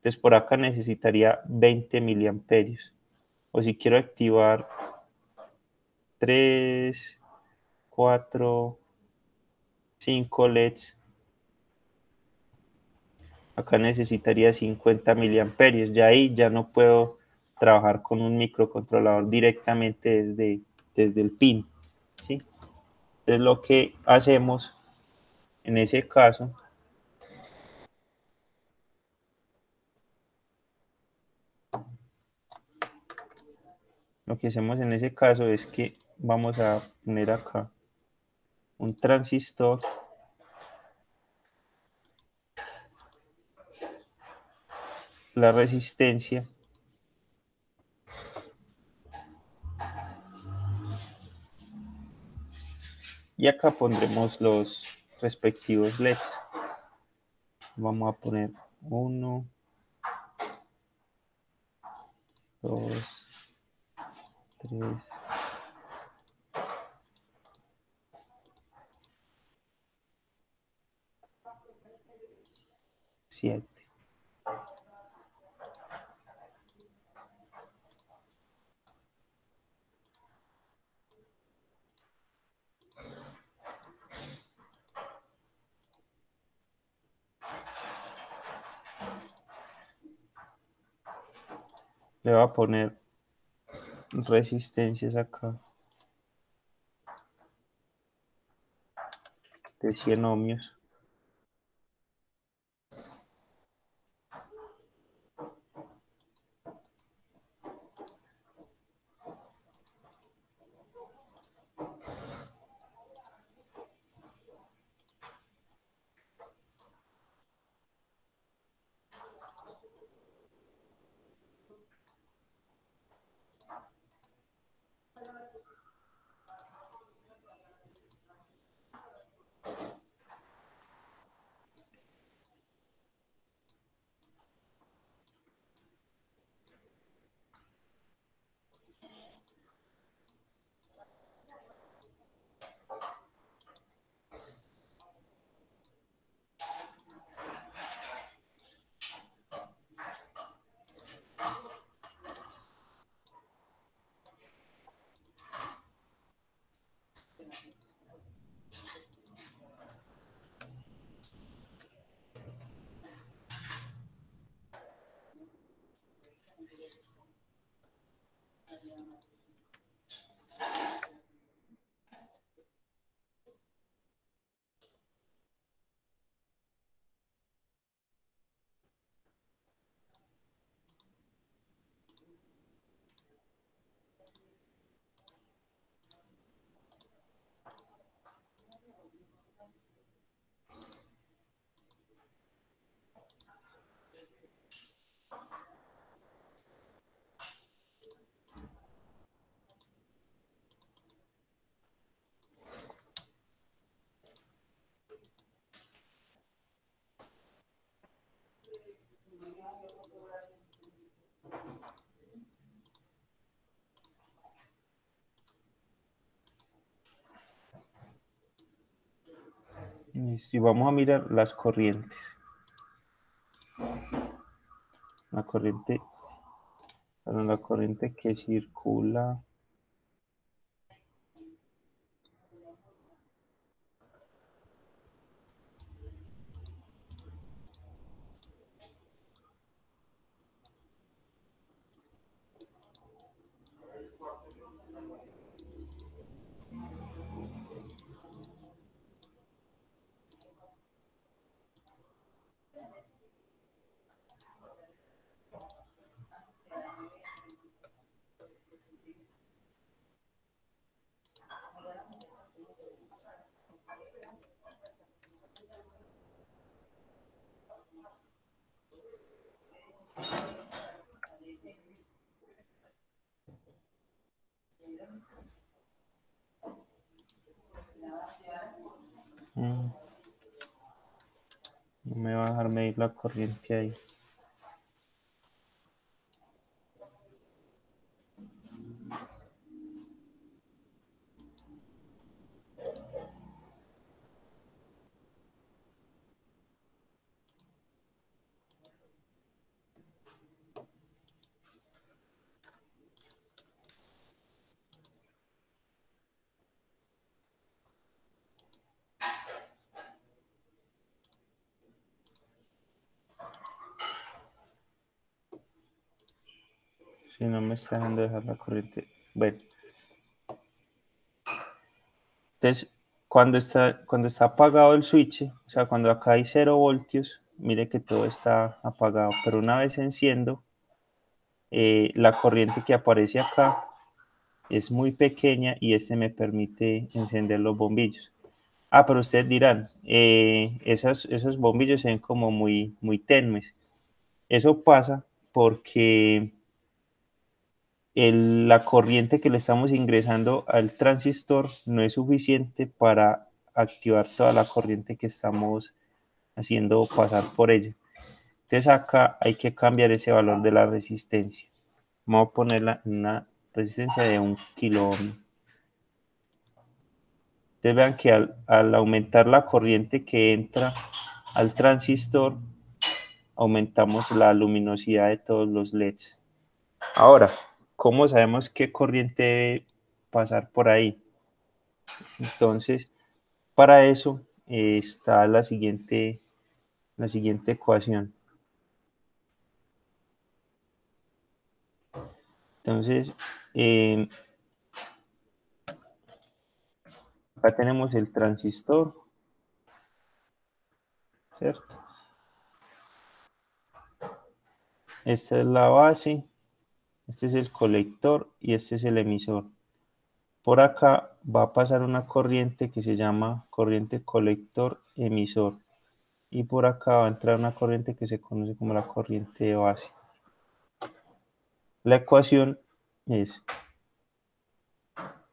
entonces por acá necesitaría veinte miliamperios. O si quiero activar tres, cuatro, cinco L E Ds, acá necesitaría cincuenta miliamperios. Ya ahí ya no puedo trabajar con un microcontrolador directamente desde, desde el pin, ¿sí? Entonces lo que hacemos en ese caso lo que hacemos en ese caso es que vamos a poner acá un transistor la resistencia y acá pondremos los respectivos L E Ds. Vamos a poner uno, dos, tres, siete. Le voy a poner resistencias acá de cien ohmios. Y vamos a mirar las corrientes. La corriente, bueno, la corriente que circula. No me va a dejar medir la corriente ahí. Si no me está dejando dejar la corriente. Bueno. Entonces, cuando está, cuando está apagado el switch, o sea, cuando acá hay cero voltios, mire que todo está apagado. Pero una vez enciendo, eh, la corriente que aparece acá es muy pequeña y este me permite encender los bombillos. Ah, pero ustedes dirán, eh, esas, esos bombillos se ven como muy, muy tenues. Eso pasa porque... El, la corriente que le estamos ingresando al transistor no es suficiente para activar toda la corriente que estamos haciendo pasar por ella. Entonces acá hay que cambiar ese valor de la resistencia. Vamos a ponerla en una resistencia de un kilo ohm. Ustedes vean que al, al aumentar la corriente que entra al transistor, aumentamos la luminosidad de todos los leds. Ahora, ¿cómo sabemos qué corriente debe pasar por ahí? Entonces, para eso eh, está la siguiente, la siguiente ecuación. Entonces, eh, acá tenemos el transistor, ¿cierto? Esta es la base. Este es el colector y este es el emisor. Por acá va a pasar una corriente que se llama corriente colector-emisor. Y por acá va a entrar una corriente que se conoce como la corriente de base. La ecuación es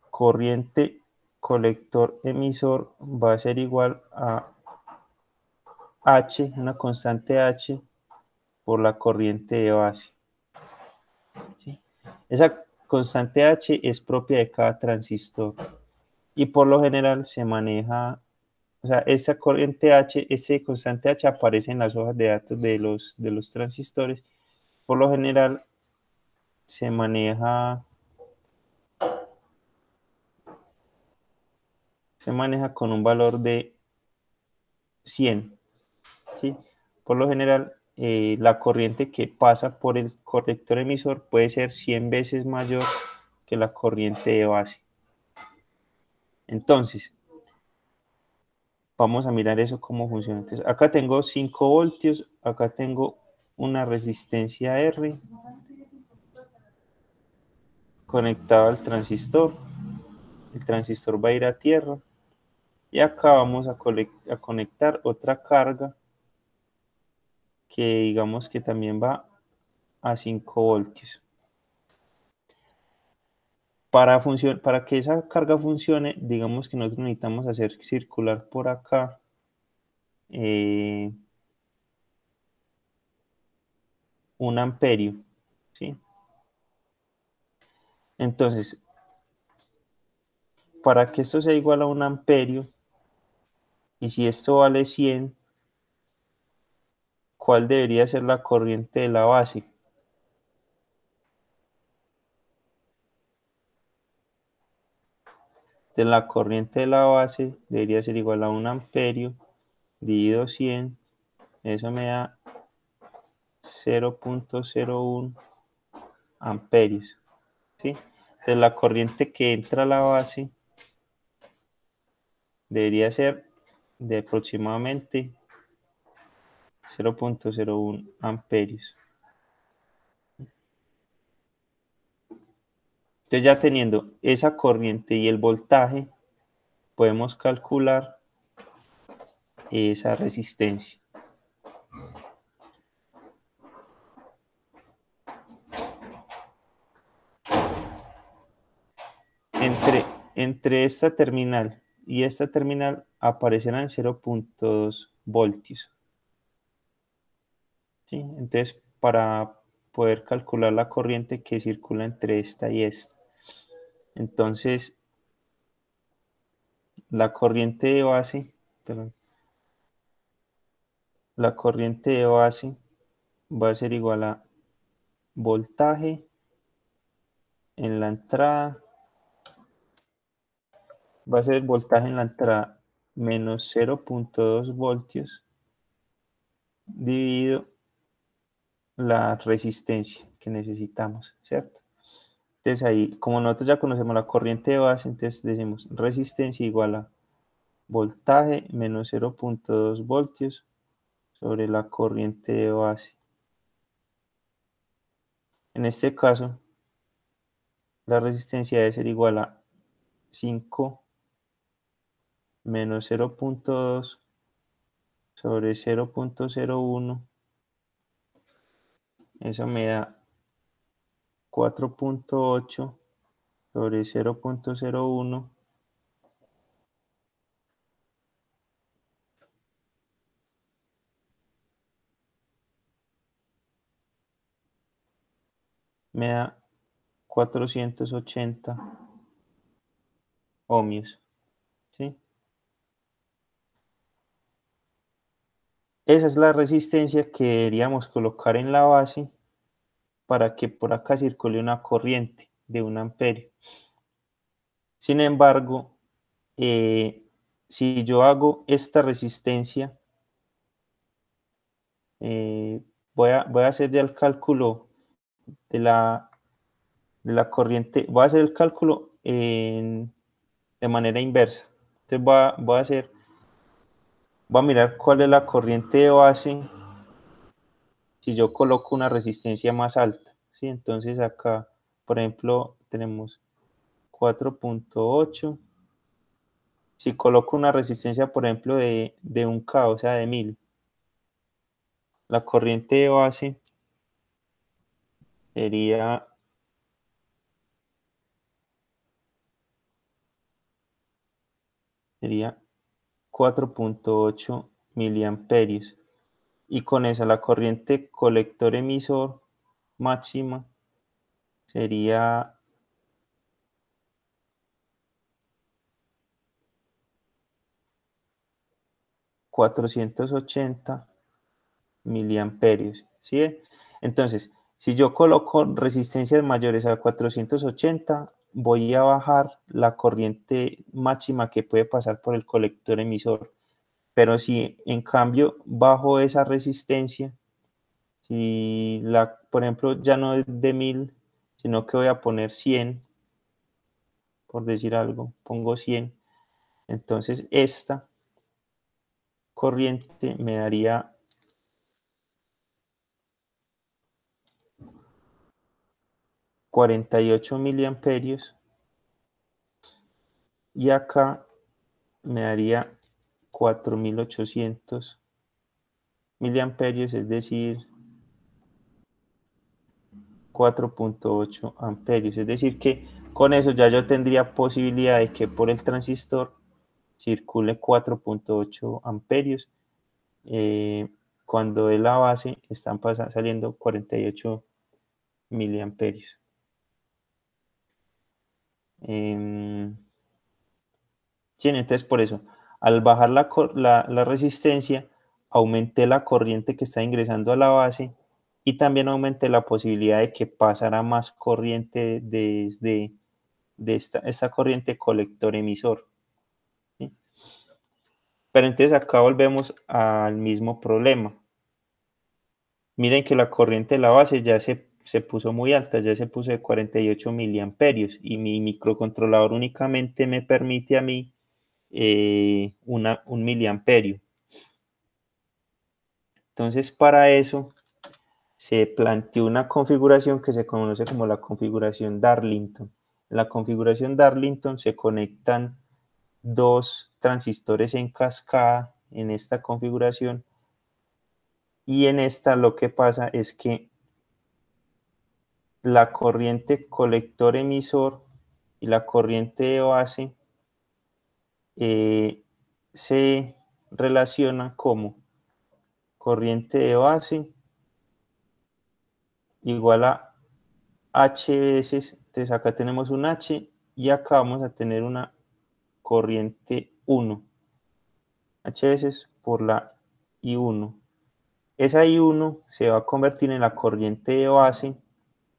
corriente colector-emisor va a ser igual a H, una constante H, por la corriente de base. Esa constante H es propia de cada transistor y por lo general se maneja, o sea, esta corriente H, esta constante H aparece en las hojas de datos de los, de los transistores. Por lo general se maneja, se maneja con un valor de cien, ¿sí? Por lo general, Eh, la corriente que pasa por el colector emisor puede ser cien veces mayor que la corriente de base. Entonces, vamos a mirar eso cómo funciona. Entonces, acá tengo cinco voltios, acá tengo una resistencia R conectada al transistor. El transistor va a ir a tierra y acá vamos a, a conectar otra carga que digamos que también va a cinco voltios. Para, para que esa carga funcione, digamos que nosotros necesitamos hacer circular por acá eh, un amperio, ¿sí? Entonces, para que esto sea igual a un amperio, Y si esto vale cien, ¿cuál debería ser la corriente de la base? De la corriente de la base debería ser igual a un amperio dividido cien. Eso me da cero punto cero uno amperios, ¿sí? De la corriente que entra a la base debería ser de aproximadamente cero punto cero uno amperios. Entonces, ya teniendo esa corriente y el voltaje, podemos calcular esa resistencia. Entre, entre esta terminal y esta terminal aparecerán cero punto dos voltios. ¿Sí? Entonces, para poder calcular la corriente que circula entre esta y esta, entonces la corriente de base, perdón, la corriente de base va a ser igual a voltaje en la entrada, va a ser voltaje en la entrada menos cero punto dos voltios dividido la resistencia que necesitamos, ¿cierto? Entonces ahí, como nosotros ya conocemos la corriente de base, entonces decimos resistencia igual a voltaje menos cero punto dos voltios sobre la corriente de base. En este caso, la resistencia debe ser igual a cinco menos cero punto dos sobre cero punto cero uno. Eso me da cuatro punto ocho sobre cero punto cero uno me da cuatrocientos ochenta ohmios, ¿sí? Esa es la resistencia que deberíamos colocar en la base para que por acá circule una corriente de un amperio. Sin embargo, eh, si yo hago esta resistencia, eh, voy, a, voy a hacer ya el cálculo de la, de la corriente, voy a hacer el cálculo en, de manera inversa. Entonces voy a, voy a hacer... voy a mirar cuál es la corriente de base si yo coloco una resistencia más alta, ¿sí? Entonces acá, por ejemplo, tenemos cuatro punto ocho. Si coloco una resistencia, por ejemplo, de, de un K, o sea, de mil, la corriente de base sería sería cuatro punto ocho miliamperios, y con esa la corriente colector emisor máxima sería cuatrocientos ochenta miliamperios, ¿sí? Entonces, si yo coloco resistencias mayores a cuatrocientos ochenta, voy a bajar la corriente máxima que puede pasar por el colector emisor. Pero si en cambio bajo esa resistencia, si la, por ejemplo, ya no es de mil, sino que voy a poner cien, por decir algo, pongo cien, entonces esta corriente me daría cuarenta y ocho miliamperios, y acá me daría cuatro mil ochocientos miliamperios, es decir, cuatro punto ocho amperios. Es decir que con eso ya yo tendría posibilidad de que por el transistor circule cuatro punto ocho amperios. Eh, cuando de la base están pasando, saliendo cuarenta y ocho miliamperios. Entonces, por eso, Al bajar la, la, la resistencia, aumenté la corriente que está ingresando a la base y también aumenté la posibilidad de que pasara más corriente desde de esta, esta corriente colector-emisor. ¿Sí? Pero entonces acá volvemos al mismo problema. Miren que la corriente de la base ya se, se puso muy alta, ya se puso de cuarenta y ocho miliamperios y mi microcontrolador únicamente me permite a mí eh, una, un miliamperio. Entonces para eso se planteó una configuración que se conoce como la configuración Darlington. En la configuración Darlington se conectan dos transistores en cascada en esta configuración. Y en esta lo que pasa es que la corriente colector-emisor y la corriente de base eh, se relaciona como corriente de base igual a H veces, entonces acá tenemos un H y acá vamos a tener una corriente uno, H veces por la I uno. Esa I uno se va a convertir en la corriente de base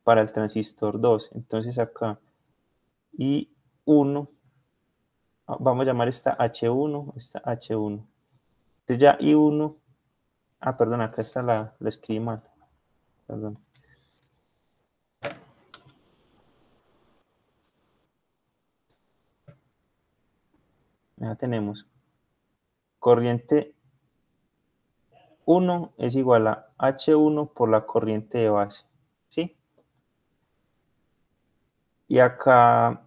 para el transistor dos. Entonces acá I uno, vamos a llamar esta H uno, esta H uno. Entonces ya I uno, ah, perdón, acá está la, la escribí mal, perdón. Ya tenemos corriente uno es igual a H uno por la corriente de base, ¿sí? Y acá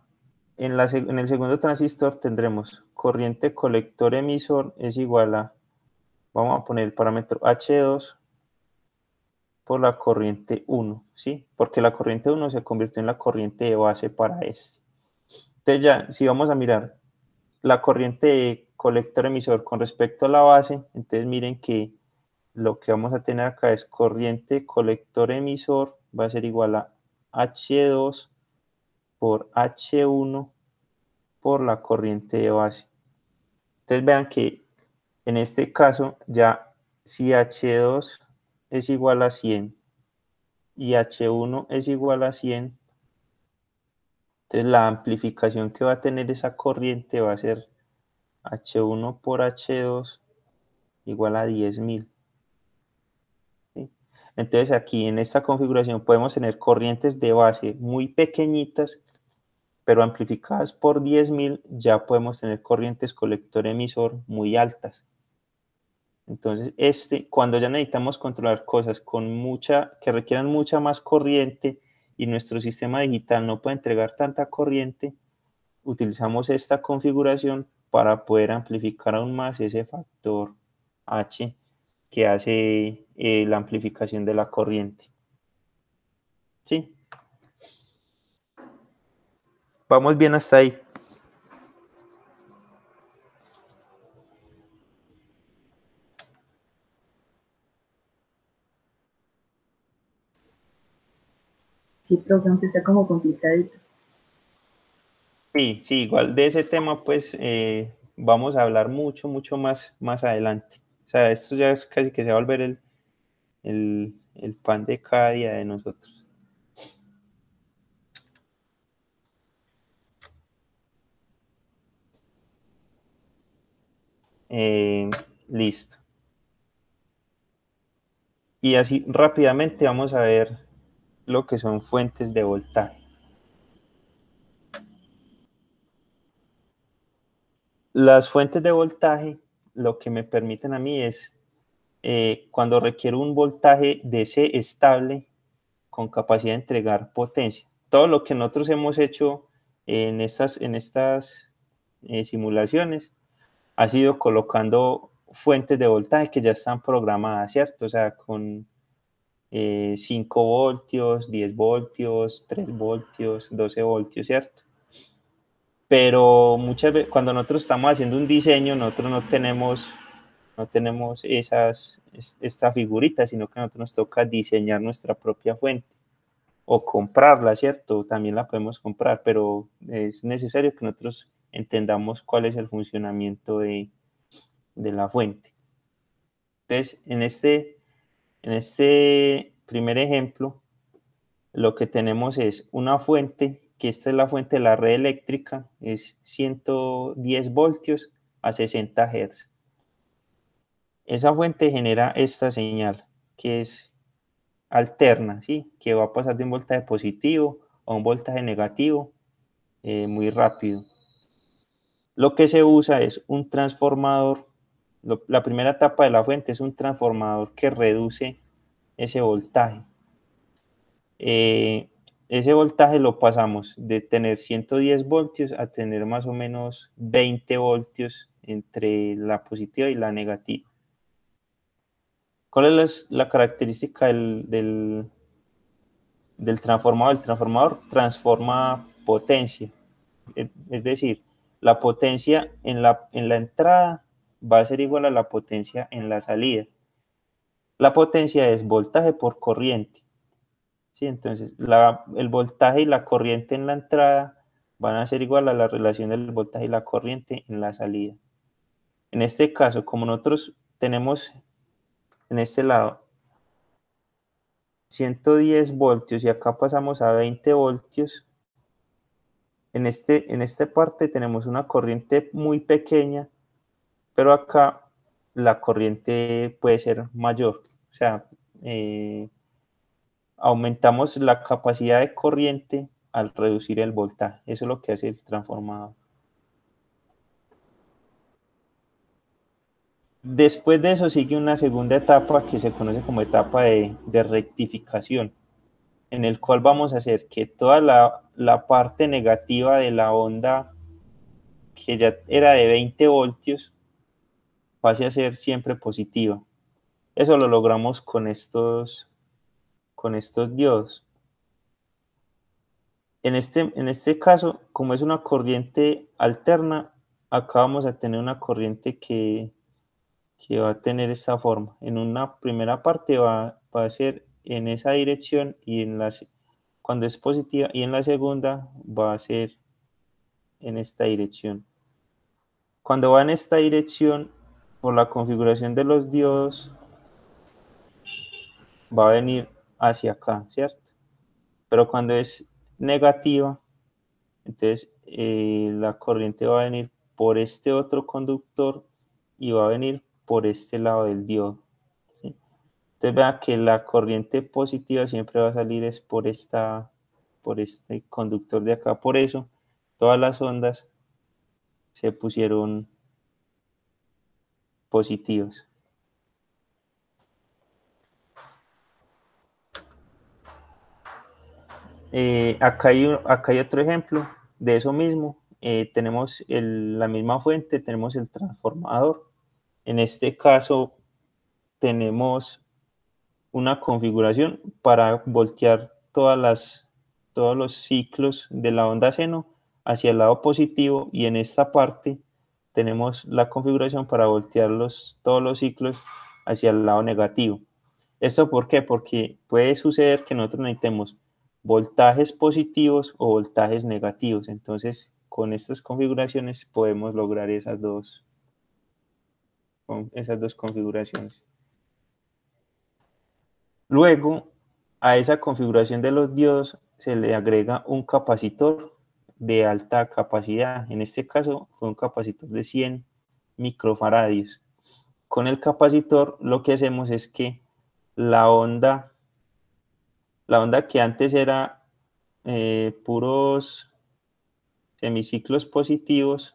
en, la, en el segundo transistor tendremos corriente colector-emisor es igual a, vamos a poner el parámetro H dos por la corriente uno, ¿sí? Porque la corriente uno se convirtió en la corriente de base para este. Entonces ya, si vamos a mirar la corriente de colector-emisor con respecto a la base, entonces miren que lo que vamos a tener acá es corriente colector-emisor va a ser igual a H dos por H uno por la corriente de base. Entonces vean que en este caso ya si H dos es igual a cien y H uno es igual a cien, entonces la amplificación que va a tener esa corriente va a ser H uno por H dos igual a diez mil. Entonces aquí en esta configuración podemos tener corrientes de base muy pequeñitas, pero amplificadas por diez mil ya podemos tener corrientes colector-emisor muy altas. Entonces este, cuando ya necesitamos controlar cosas con mucha, que requieran mucha más corriente y nuestro sistema digital no puede entregar tanta corriente, utilizamos esta configuración para poder amplificar aún más ese factor H que hace eh, la amplificación de la corriente. ¿Sí? Vamos bien hasta ahí. Sí, profe, aunque está como complicadito. Sí, sí, igual de ese tema pues eh, vamos a hablar mucho, mucho más, más adelante. O sea, esto ya es casi que se va a volver el, el, el pan de cada día de nosotros. Eh, listo. Y así rápidamente vamos a ver lo que son fuentes de voltaje. Las fuentes de voltaje lo que me permiten a mí es, eh, cuando requiero un voltaje D C estable con capacidad de entregar potencia. Todo lo que nosotros hemos hecho en estas, en estas eh, simulaciones ha sido colocando fuentes de voltaje que ya están programadas, ¿cierto? O sea, con eh, cinco voltios, diez voltios, tres voltios, doce voltios, ¿cierto? Pero muchas veces cuando nosotros estamos haciendo un diseño, nosotros no tenemos, no tenemos esas, esta figurita, sino que a nosotros nos toca diseñar nuestra propia fuente o comprarla, ¿cierto? También la podemos comprar, pero es necesario que nosotros entendamos cuál es el funcionamiento de, de la fuente. Entonces, en este, en este primer ejemplo, lo que tenemos es una fuente, que esta es la fuente de la red eléctrica, es ciento diez voltios a sesenta hercios. Esa fuente genera esta señal, que es alterna, ¿sí? Que va a pasar de un voltaje positivo a un voltaje negativo eh, muy rápido. Lo que se usa es un transformador. Lo, la primera etapa de la fuente es un transformador que reduce ese voltaje. Eh, ese voltaje lo pasamos de tener ciento diez voltios a tener más o menos veinte voltios entre la positiva y la negativa. ¿Cuál es la característica del, del, del transformador? El transformador transforma potencia. Es decir, la potencia en la, en la entrada va a ser igual a la potencia en la salida. La potencia es voltaje por corriente. ¿Sí? Entonces, la, el voltaje y la corriente en la entrada van a ser igual a la relación del voltaje y la corriente en la salida. En este caso, como nosotros tenemos... En este lado, ciento diez voltios, y acá pasamos a veinte voltios. En, este, en esta parte tenemos una corriente muy pequeña, pero acá la corriente puede ser mayor. O sea, eh, aumentamos la capacidad de corriente al reducir el voltaje. Eso es lo que hace el transformador. Después de eso sigue una segunda etapa que se conoce como etapa de, de rectificación, en el cual vamos a hacer que toda la, la parte negativa de la onda, que ya era de veinte voltios, pase a ser siempre positiva. Eso lo logramos con estos, con estos diodos. En este, en este caso, como es una corriente alterna, acá vamos a tener una corriente que... que va a tener esta forma. En una primera parte va, va a ser en esa dirección, y en la, cuando es positiva, y en la segunda va a ser en esta dirección. Cuando va en esta dirección, por la configuración de los diodos, va a venir hacia acá, ¿cierto? Pero cuando es negativa, entonces eh, la corriente va a venir por este otro conductor y va a venir por este lado del diodo, ¿sí? Entonces vean que la corriente positiva siempre va a salir es por, esta, por este conductor de acá. Por eso todas las ondas se pusieron positivas. Eh, acá, hay, acá hay otro ejemplo de eso mismo. Eh, tenemos el, la misma fuente, tenemos el transformador. En este caso tenemos una configuración para voltear todas las, todos los ciclos de la onda seno hacia el lado positivo, y en esta parte tenemos la configuración para voltear los, todos los ciclos hacia el lado negativo. ¿Esto por qué? Porque puede suceder que nosotros necesitemos voltajes positivos o voltajes negativos. Entonces, con estas configuraciones podemos lograr esas dos Con esas dos configuraciones. Luego, a esa configuración de los diodos se le agrega un capacitor de alta capacidad. En este caso fue un capacitor de cien microfaradios. Con el capacitor lo que hacemos es que la onda, la onda que antes era eh, puros semiciclos positivos,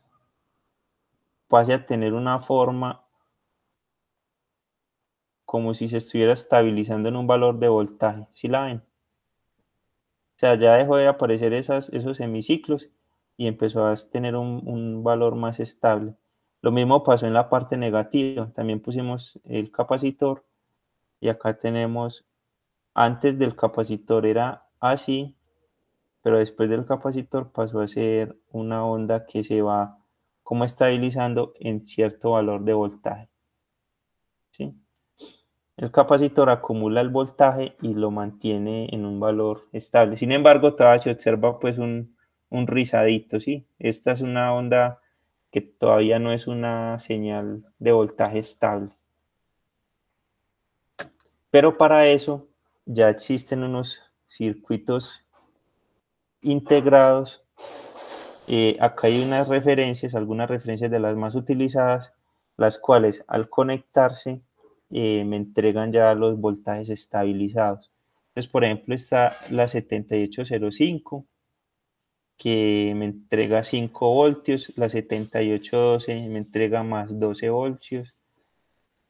pase a tener una forma como si se estuviera estabilizando en un valor de voltaje. ¿Sí la ven? O sea, ya dejó de aparecer esas, esos semiciclos y empezó a tener un, un valor más estable. Lo mismo pasó en la parte negativa. También pusimos el capacitor, y acá tenemos, antes del capacitor era así, pero después del capacitor pasó a ser una onda que se va como estabilizando en cierto valor de voltaje. ¿Sí? El capacitor acumula el voltaje y lo mantiene en un valor estable. Sin embargo, todavía se observa pues un, un rizadito, ¿sí? Esta es una onda que todavía no es una señal de voltaje estable. Pero para eso ya existen unos circuitos integrados. Eh, acá hay unas referencias, algunas referencias de las más utilizadas, las cuales al conectarse eh, me entregan ya los voltajes estabilizados. Entonces, por ejemplo, está la setenta y ocho cero cinco, que me entrega cinco voltios, la setenta y ocho doce me entrega más doce voltios.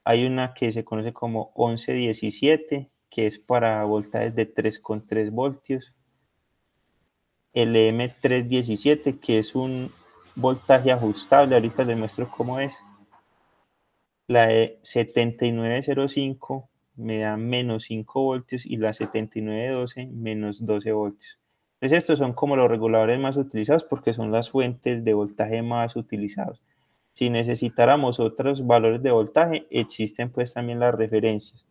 Hay una que se conoce como once diecisiete, que es para voltajes de tres coma tres voltios. El L M tres diecisiete, que es un voltaje ajustable, ahorita les muestro cómo es. La setenta y nueve cero cinco me da menos cinco voltios y la setenta y nueve doce menos doce voltios. Entonces estos son como los reguladores más utilizados porque son las fuentes de voltaje más utilizados. Si necesitáramos otros valores de voltaje, existen pues también las referencias.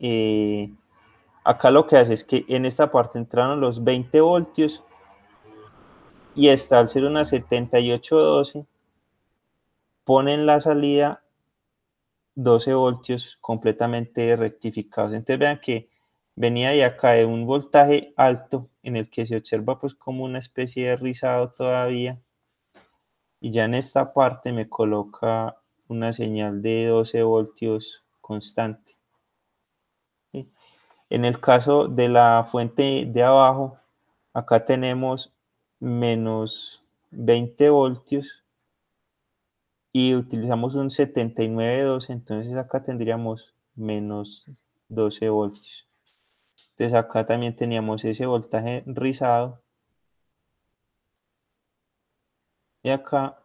Eh, acá lo que hace es que en esta parte entraron los veinte voltios y esta, al ser una setenta y ocho doce, pone en la salida doce voltios completamente rectificados. Entonces vean que venía de acá de un voltaje alto en el que se observa pues como una especie de rizado todavía, y ya en esta parte me coloca una señal de doce voltios constante. ¿Sí? En el caso de la fuente de abajo, acá tenemos menos veinte voltios y utilizamos un setenta y nueve doce, entonces acá tendríamos menos doce voltios. Entonces acá también teníamos ese voltaje rizado. Y acá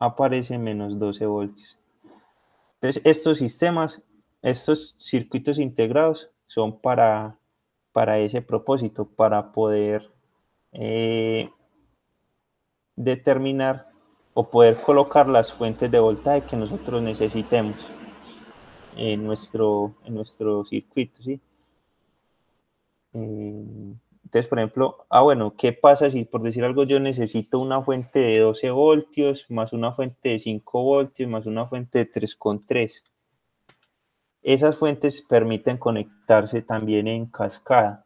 aparece menos doce voltios. Entonces estos sistemas, estos circuitos integrados son para, para ese propósito, para poder eh, determinar o poder colocar las fuentes de voltaje que nosotros necesitemos en nuestro, en nuestro circuito, ¿sí? Eh, Entonces, por ejemplo, ah, bueno, ¿qué pasa si, por decir algo, yo necesito una fuente de doce voltios, más una fuente de cinco voltios, más una fuente de tres coma tres? Esas fuentes permiten conectarse también en cascada.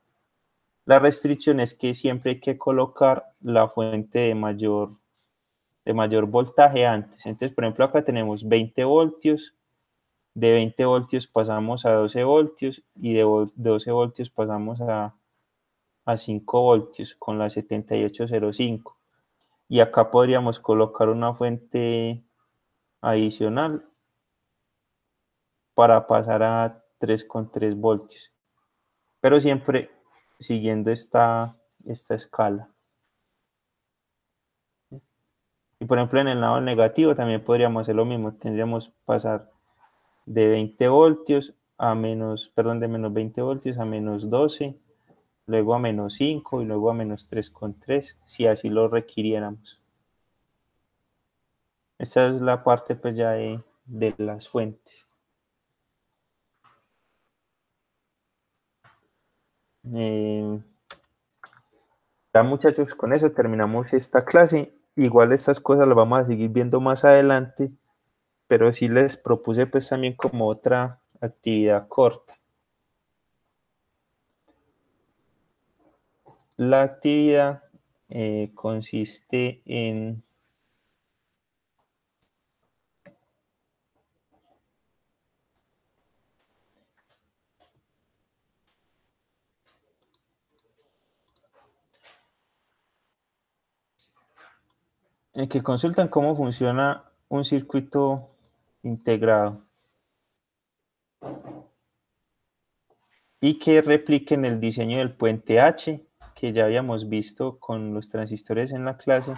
La restricción es que siempre hay que colocar la fuente de mayor, de mayor voltaje antes. Entonces, por ejemplo, acá tenemos veinte voltios. De veinte voltios pasamos a doce voltios y de doce voltios pasamos a... a cinco voltios con la setenta y ocho cero cinco, y acá podríamos colocar una fuente adicional para pasar a tres coma tres voltios, pero siempre siguiendo esta, esta escala. Y por ejemplo en el lado negativo también podríamos hacer lo mismo, tendríamos pasar de veinte voltios a menos, perdón, de menos veinte voltios a menos doce, luego a menos cinco y luego a menos tres coma tres, si así lo requiriéramos. Esta es la parte pues ya de, de las fuentes. Eh, ya muchachos, con eso terminamos esta clase. Igual estas cosas las vamos a seguir viendo más adelante, pero sí les propuse pues también como otra actividad corta. La actividad eh, consiste en en que consultan cómo funciona un circuito integrado y que repliquen el diseño del puente H que ya habíamos visto con los transistores en la clase,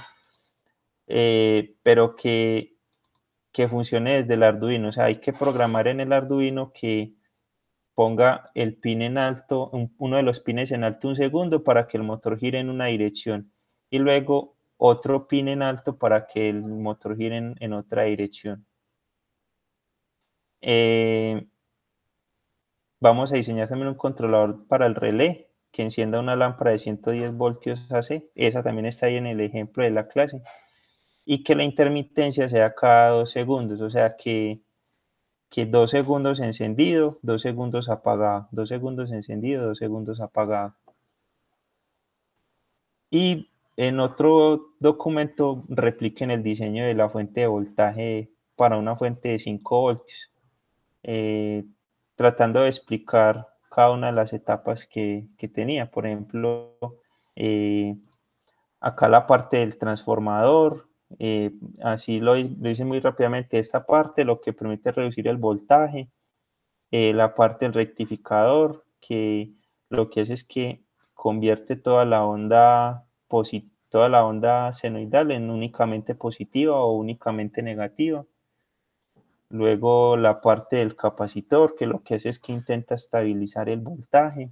eh, pero que, que funcione desde el Arduino. O sea, hay que programar en el Arduino que ponga el pin en alto, un, uno de los pines en alto un segundo para que el motor gire en una dirección, y luego otro pin en alto para que el motor gire en, en otra dirección. Eh, vamos a diseñar también un controlador para el relé, que encienda una lámpara de ciento diez voltios A C, esa también está ahí en el ejemplo de la clase, y que la intermitencia sea cada dos segundos, o sea que, que dos segundos encendido, dos segundos apagado, dos segundos encendido, dos segundos apagado. Y en otro documento repliquen el diseño de la fuente de voltaje para una fuente de cinco voltios, eh, tratando de explicar cada una de las etapas que, que tenía. Por ejemplo, eh, acá la parte del transformador, eh, así lo, lo hice muy rápidamente. Esta parte, lo que permite reducir el voltaje, eh, la parte del rectificador, que lo que hace es que convierte toda la onda positiva, toda la onda senoidal, en únicamente positiva o únicamente negativa. Luego la parte del capacitor, que lo que hace es que intenta estabilizar el voltaje.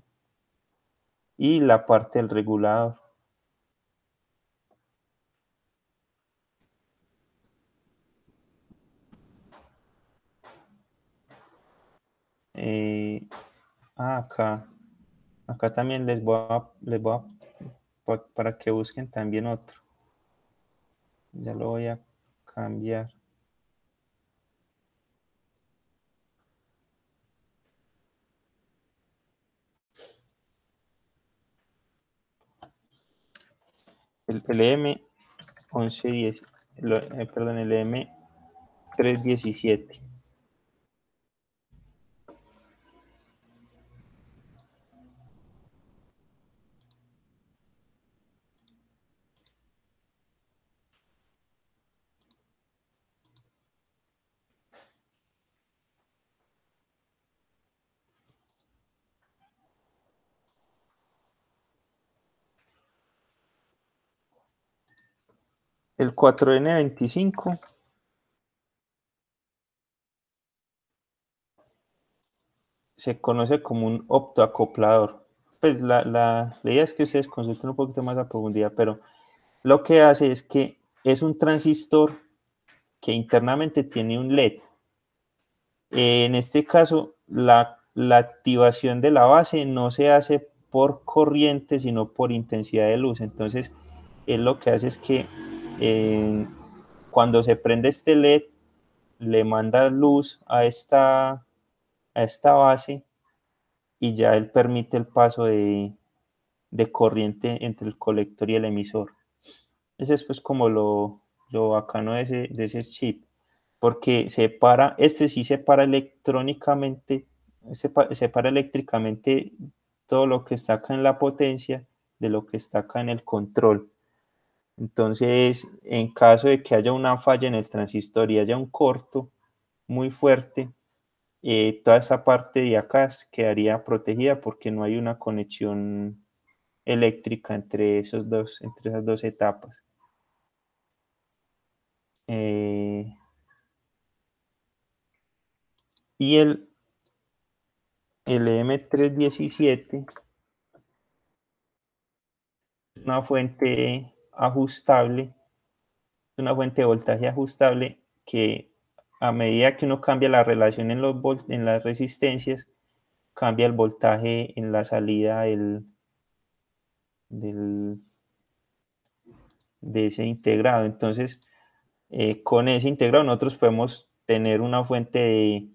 Y la parte del regulador. Eh, acá, acá también les voy a, les voy a, para que busquen también otro. Ya lo voy a cambiar. El L M once diez, eh, perdón, el L M tres diecisiete. El cuatro N veinticinco. Se conoce como un optoacoplador. Pues la, la, la idea es que ustedes consulten un poquito más a profundidad, pero lo que hace es que es un transistor que internamente tiene un L E D. En este caso, la, la activación de la base no se hace por corriente, sino por intensidad de luz. Entonces, él lo que hace es que Eh, cuando se prende este L E D, le manda luz a esta, a esta base, y ya él permite el paso de, de corriente entre el colector y el emisor. Ese es pues como lo, lo bacano de ese, de ese chip, porque separa, este sí separa electrónicamente, separa, separa eléctricamente todo lo que está acá en la potencia de lo que está acá en el control. Entonces, en caso de que haya una falla en el transistor y haya un corto muy fuerte, eh, toda esa parte de acá quedaría protegida porque no hay una conexión eléctrica entre, esos dos, entre esas dos etapas. Eh, y el L M tres diecisiete, una fuente ajustable, una fuente de voltaje ajustable que a medida que uno cambia la relación en, los vol en las resistencias, cambia el voltaje en la salida del, del, de ese integrado. Entonces, eh, con ese integrado nosotros podemos tener una fuente de,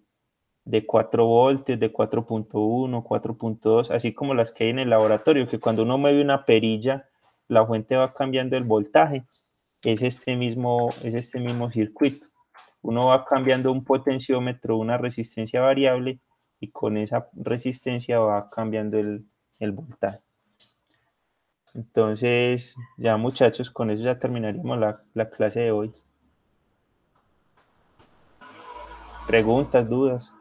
de cuatro voltios, de cuatro punto uno, cuatro punto dos, así como las que hay en el laboratorio, que cuando uno mueve una perilla, la fuente va cambiando el voltaje. Es este mismo, es este mismo circuito. Uno va cambiando un potenciómetro, una resistencia variable, y con esa resistencia va cambiando el, el voltaje. Entonces, ya muchachos, con eso ya terminaríamos la, la clase de hoy. ¿Preguntas, dudas?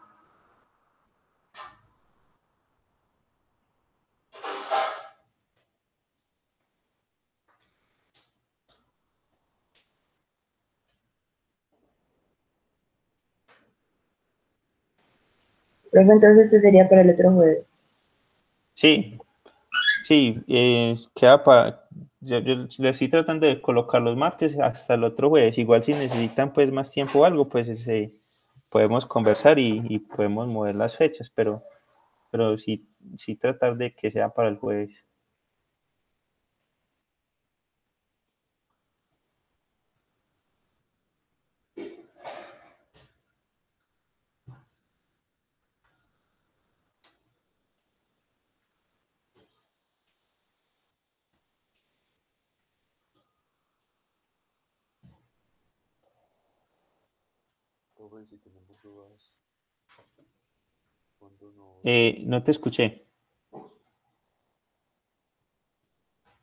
Entonces, este sería para el otro jueves. Sí, sí, eh, queda para. Yo, yo le estoy tratando de colocar los martes hasta el otro jueves. Igual, si necesitan pues más tiempo o algo, pues eh, podemos conversar y, y podemos mover las fechas, pero, pero sí, sí tratar de que sea para el jueves. A ver si tenemos dudas. ¿Cuántos no? Eh, no te escuché.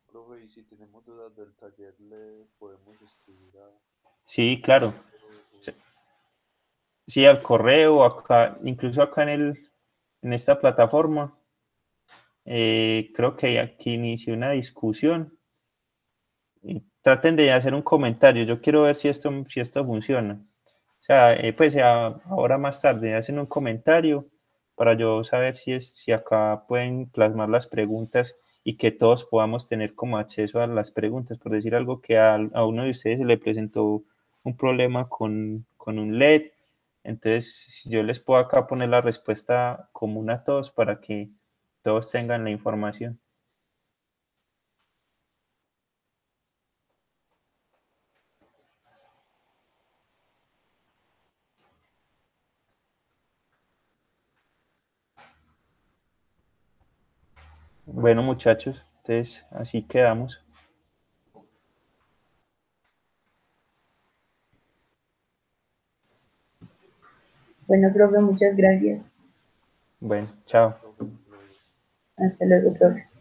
Profe, y si tenemos dudas del taller, ¿le podemos escribir a...? Sí, claro. Sí, al correo, acá, incluso acá en, el, en esta plataforma. Eh, creo que aquí inició una discusión. Y traten de hacer un comentario. Yo quiero ver si esto, si esto funciona. O sea, eh, pues a, ahora más tarde hacen un comentario para yo saber si, es, si acá pueden plasmar las preguntas y que todos podamos tener como acceso a las preguntas. Por decir algo, que a, a uno de ustedes se le presentó un problema con, con un L E D. Entonces, si yo les puedo acá poner la respuesta común a todos para que todos tengan la información. Bueno, muchachos, entonces así quedamos. Bueno, profe, muchas gracias. Bueno, chao. Hasta luego, profe.